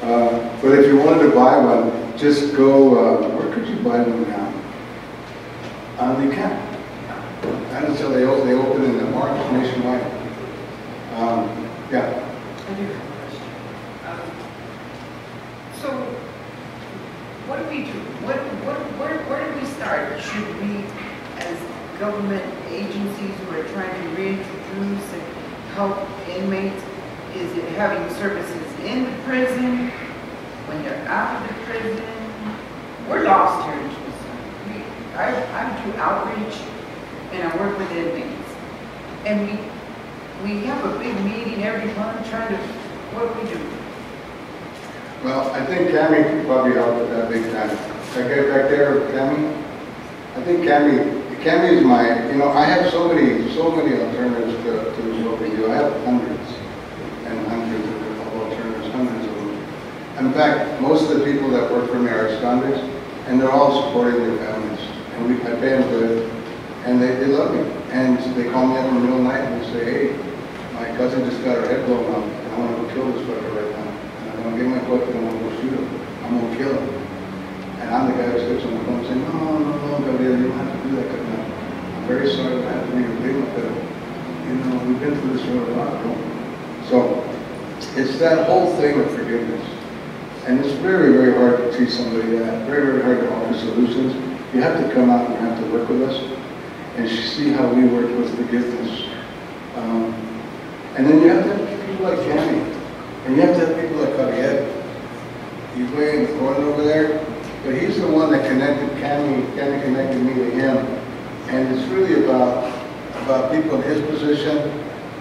But if you wanted to buy one, just go, where could you buy one now? You can. Not until they open in the market nationwide. Yeah. I do have a question. So, what do we do? Where do we start? Should we, as government agencies who are trying to reintroduce and help inmates, is it having services in the prison, when they're out of the prison? We're lost here in Tucson. I do outreach and I work with inmates. And we have a big meeting every month trying to, what do we do? Well, I think Cammie could probably help with that big time. That guy back there, Cammie? I think Cammie is my, you know, I have so many alternatives to what we do. I have hundreds of alternatives, hundreds of them. In fact, most of the people that work for me are ex-convicts, and they're all supporting their families. And I pay them good, and they love me. And they call me up in the middle of the night and they say, hey, my cousin just got her head blown off, and I want to go kill this fucker right now. And I'm going to get my book and I'm going to go shoot him. I'm going to kill him. And I'm the guy who sits on the phone saying, no, Gabriel, you don't have to do that right now. I'm very sorry that I have to be agreeing with that. You know, we've been through this road a lot. So, it's that whole thing of forgiveness. And it's very, very hard to teach somebody that. Very, very hard to offer solutions. You have to come out and you have to work with us. and you see how we work with forgiveness. And then you have to have people like Kenny, and you have to have people like Javier. He's way in the corner over there, but he's the one that connected Kenny. Kenny connected me to him, and it's really about people in his position.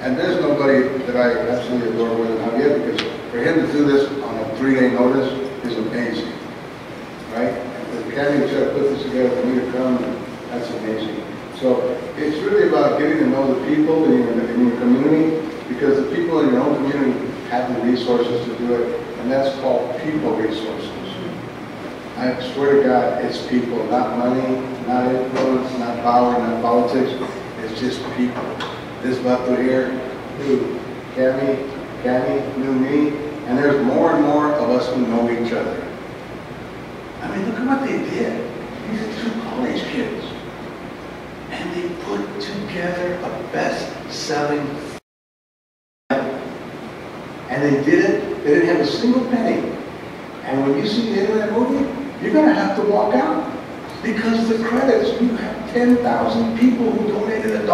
And there's nobody that I absolutely adore more than Javier, because for him to do this on a 3-day notice is amazing, right? And Kenny tried to put this together for me to come, that's amazing. So it's really about getting to know the people in your community, because the people in your own community have the resources to do it, and that's called people resources. I swear to God, it's people, not money, not influence, not power, not politics, it's just people. This butler here, who, Cammy, knew me, and there's more and more of us who know each other. I mean, look at what they did. These are two college kids. And they put together a best-selling and they did it, they didn't have a single penny. And when you see the end of that movie, you're gonna have to walk out. Because the credits, you have 10,000 people who donated $1.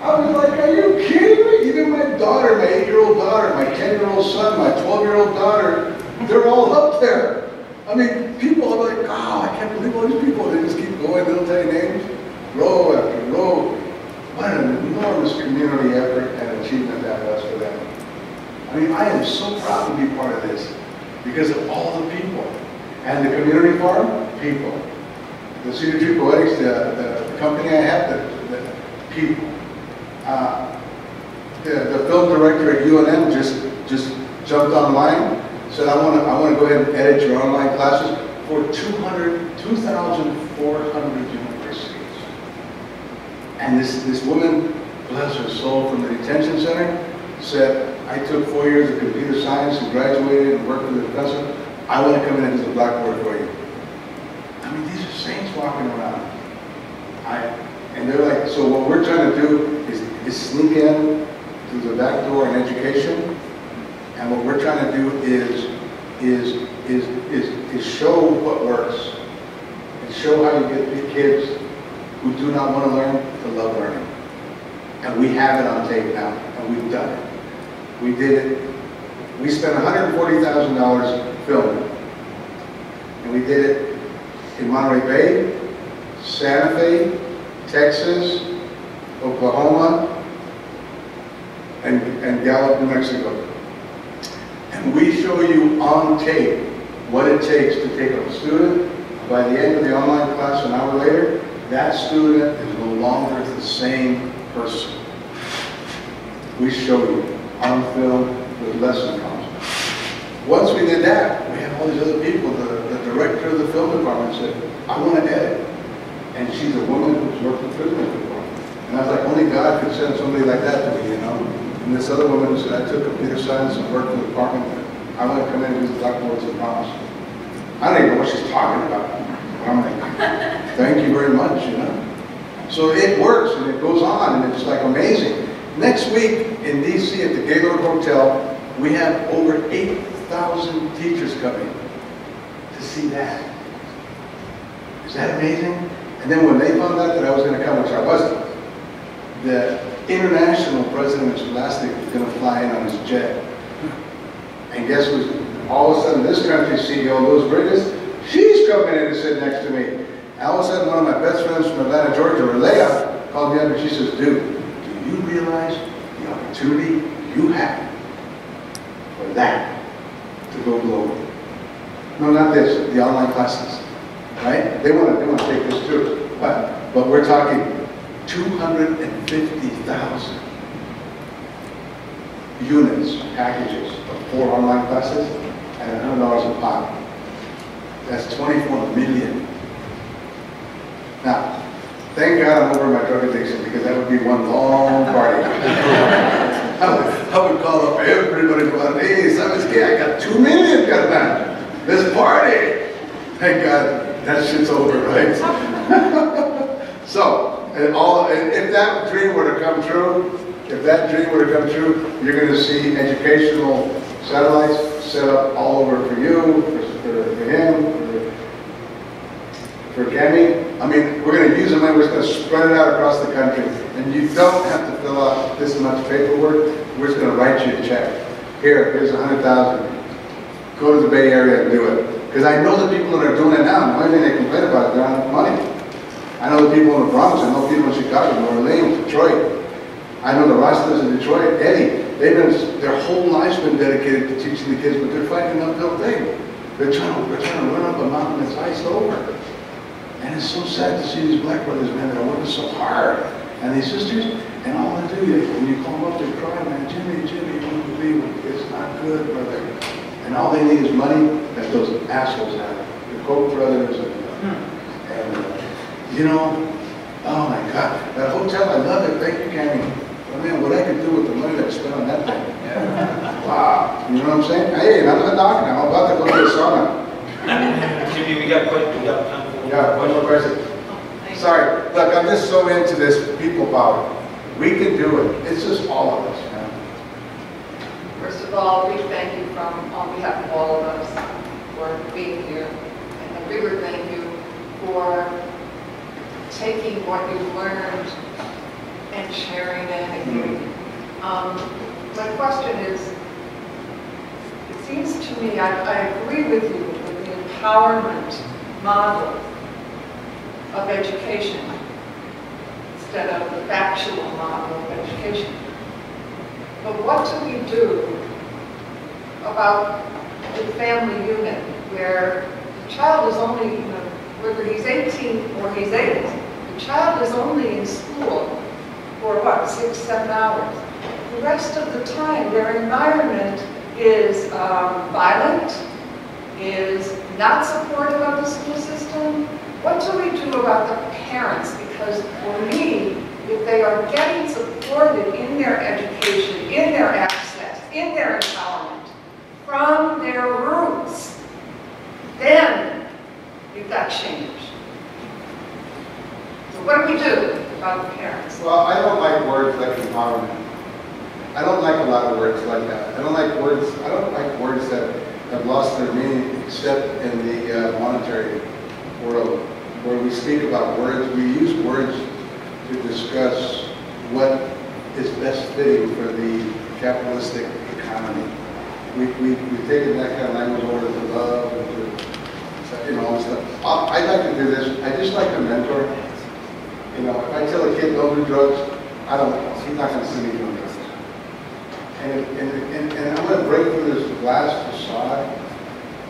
I was like, are you kidding me? Even my daughter, my 8-year-old daughter, my 10-year-old son, my 12-year-old daughter, they're all up there. I mean, people are like, oh, I can't believe all these people. They just keep going, little tiny names, row after row. What an enormous community effort and achievement that was for them. I mean, I am so proud to be part of this because of all the people. And the community farm, people. The Cedar Tree Poetics, the company I have, the people. The film director at UNM just jumped online, said, I want to go ahead and edit your online classes for 2,400 universities. And this woman, bless her soul, from the detention center, said, I took 4 years of computer science and graduated and worked with a professor. I want to come in and do the blackboard for you. I mean, these are saints walking around. And they're like, so what we're trying to do is sneak in through the back door in education, and what we're trying to do is show what works, and show how you get the kids who do not want to learn to love learning. And we have it on tape now, and we've done it. We did it. We spent $140,000 filming, and we did it in Monterey Bay, Santa Fe, Texas, Oklahoma, and Gallup, New Mexico. And we show you on tape what it takes to take a student. By the end of the online class, an hour later, that student is no longer the same person. We show you on film with lesson content. Once we did that, we had all these other people. The director of the film department said, I want to edit. And she's a woman who's worked in prisons before. And I was like, only God could send somebody like that to me, you know? And this other woman said, I took computer science and worked in the department. I want to come in and do the blackboards and promise. I don't even know what she's talking about. But I'm like, thank you very much, you know? So it works, and it goes on, and it's like amazing. Next week in DC at the Gaylord Hotel, we have over 8,000 teachers coming to see that. Is that amazing? And then when they found out that I was going to come, which I wasn't, the international president of Scholastic was going to fly in on his jet. And guess who's, all of a sudden, this country's CEO, Louis Brigas, she's coming in to sit next to me. And all of a sudden, one of my best friends from Atlanta, Georgia, Leia, called me up and she says, dude, do you realize the opportunity you have for that to go global? No, not this, the online classes. Right? They want to take this too. But we're talking 250,000 units, packages of 4 online classes and $100 a pop. That's 24 million. Now, thank God I'm over my drug addiction, because that would be one long party. I would call up everybody from out, hey, Simon's gay, I got 2 million got that. This party. Thank God. That shit's over, right? So, and if that dream were to come true, you're going to see educational satellites set up all over for you, for him, pandemic, I mean, we're going to use them and we're just going to spread it out across the country. And you don't have to fill out this much paperwork. We're just going to write you a check. Here, here's $100,000. Go to the Bay Area and do it. Because I know the people that are doing it now, the only thing they complain about is they don't have money. I know the people in the Bronx, I know people in Chicago, New Orleans, Detroit. I know the Rastas in Detroit, Eddie. They've been, their whole life's been dedicated to teaching the kids, but they're fighting an uphill thing. They're trying to run up a mountain that's iced over. And it's so sad to see these black brothers, man, that are working so hard. And these sisters, and all they do, when you call them up, they cry, man, Jimmy, you won't believe it. It's not good, brother. And all they need is money that those assholes have. The Koch brothers and you know, oh my God, that hotel, I love it, thank you, Kenny. Oh man, what I could do with the money that I spent on that thing. Yeah. Wow. You know what I'm saying? Hey, I'm not a doctor. I'm about to go to the sauna. Jimmy, we got time for one more question. Oh, sorry. Look, I'm just so into this people power. We can do it. It's just all of us. Yeah. First of all, we thank you on behalf of all of us for being here. And we would thank you for taking what you've learned and sharing and agreeing. My question is, it seems to me, I agree with you with the empowerment model of education instead of the factual model of education. But what do we do about the family unit where the child is only, you know, whether he's 18 or he's 8, the child is only in school for what, 6, 7 hours. The rest of the time, their environment is violent, is not supportive of the school system. What do we do about the parents? Because for me, if they are getting supported in their education, in their access, in their empowerment, from their roots, then you've got change. So what do we do? Well, I don't like words like empowerment. I don't like a lot of words like that. I don't like words that have lost their meaning except in the monetary world, where we speak about words. We use words to discuss what is best fitting for the capitalistic economy. We've taken that kind of language over to love and to, you know, all this stuff. I like to do this. I just like to mentor. You know, if I tell a kid don't do drugs, I don't know. He's not going to see me doing drugs. And I'm going to break through this glass facade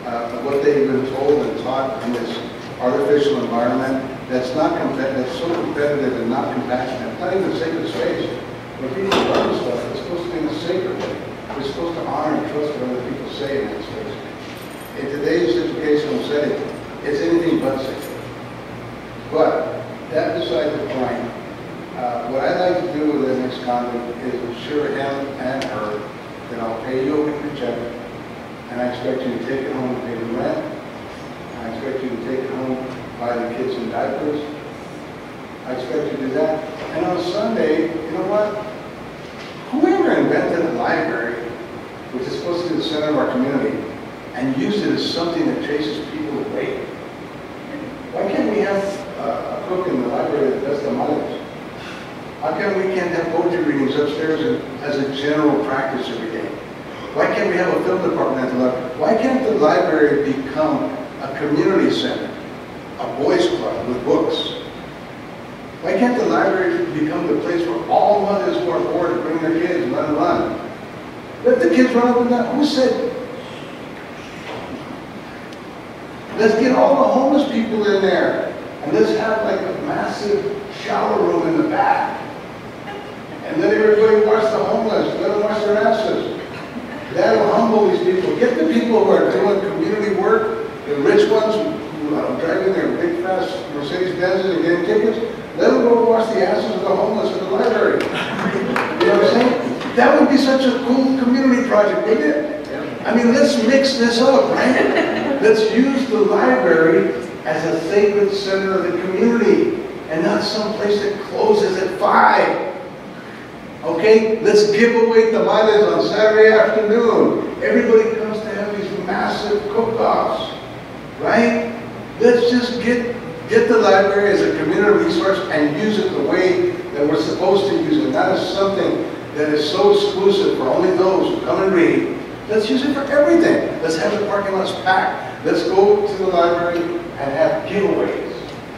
of what they've been told and taught in this artificial environment that's not that's so competitive and not compassionate. It's not even sacred space. When people learn stuff, it's supposed to be in a sacred way. We're supposed to honor and trust what other people say in that space. In today's educational setting, it's anything but sacred. But that beside the point, what I'd like to do with the next conduct is assure him and her that I'll pay you a weekly check, and I expect you to take it home and pay the rent. I expect you to take it home, buy the kids some diapers. I expect you to do that. And on Sunday, you know what? Whoever invented the library, which is supposed to be the center of our community, and used it as something that chases people away, why can't we have a cook in the library that does the mileage? How come we can't have poetry readings upstairs as a general practice every day? Why can't we have a film department at the library? Why can't the library become a community center, a boys club with books? Why can't the library become the place where all mothers who are bored bring their kids and let them run? Let the kids run up and down. Who said? Let's get all the homeless people in there. And let's have like a massive shower room in the back. And let everybody wash the homeless, let them wash their asses. That'll humble these people. Get the people who are doing community work, the rich ones who are driving their big fast Mercedes Benzes and getting tickets, let them go wash the asses of the homeless in the library. You know what I'm saying? That would be such a cool community project, wouldn't it? I mean, let's mix this up, right? Let's use the library as a sacred center of the community, and not some place that closes at 5. Okay, let's give away tamales on Saturday afternoon. Everybody comes to have these massive cook-offs, right? Let's just get Get the library as a community resource and use it the way that we're supposed to use it. Not as something that is so exclusive for only those who come and read. Let's use it for everything. Let's have the parking lots packed. Let's go to the library and have giveaways.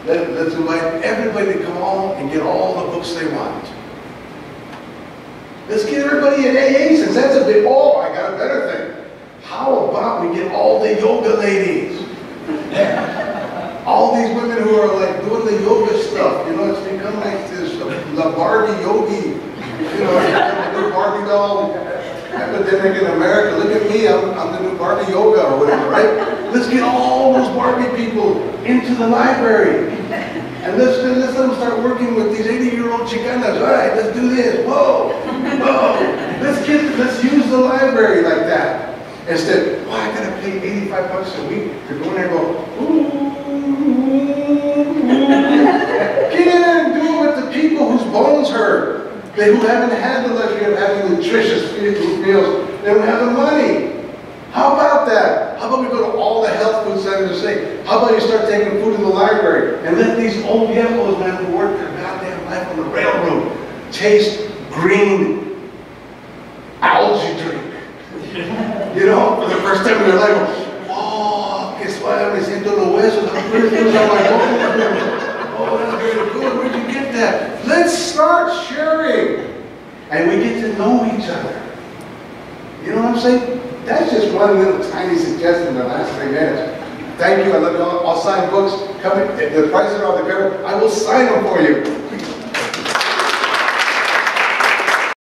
Let's invite everybody to come on and get all the books they want. Let's get everybody in AA since that's a big, oh, I got a better thing. How about we get all the yoga ladies? All these women who are like doing the yoga stuff, you know, it's become like this La Barbie yogi, you know, the new Barbie doll epidemic in America. Look at me, I'm the new Barbie yoga or whatever, right? Let's get all those Barbie people into the library. And let's let them start working with these 80-year-old Chicanas. All right, let's do this. Whoa, whoa. Let's use the library like that. Instead, well, I gotta pay $85 a week. You're going there and go, ooh. Get in and do it with the people whose bones hurt. They who haven't had the luxury of having nutritious meals. They don't have the money. How about that? How about we go to all the health food centers and say, how about you start taking food in the library and let these old yellows, man, who work their goddamn life on the railroad, taste green algae drink. You know, for the first time in their life, oh, que suave, me siento lo hueso, the first things on my own. Oh, that's very good, where'd you get that? Let's start sharing. And we get to know each other. You know what I'm saying? That's just one little tiny suggestion in the last 3 minutes. Thank you, I love you all. I'll sign books. Come in, the prices are on the cover. I will sign them for you.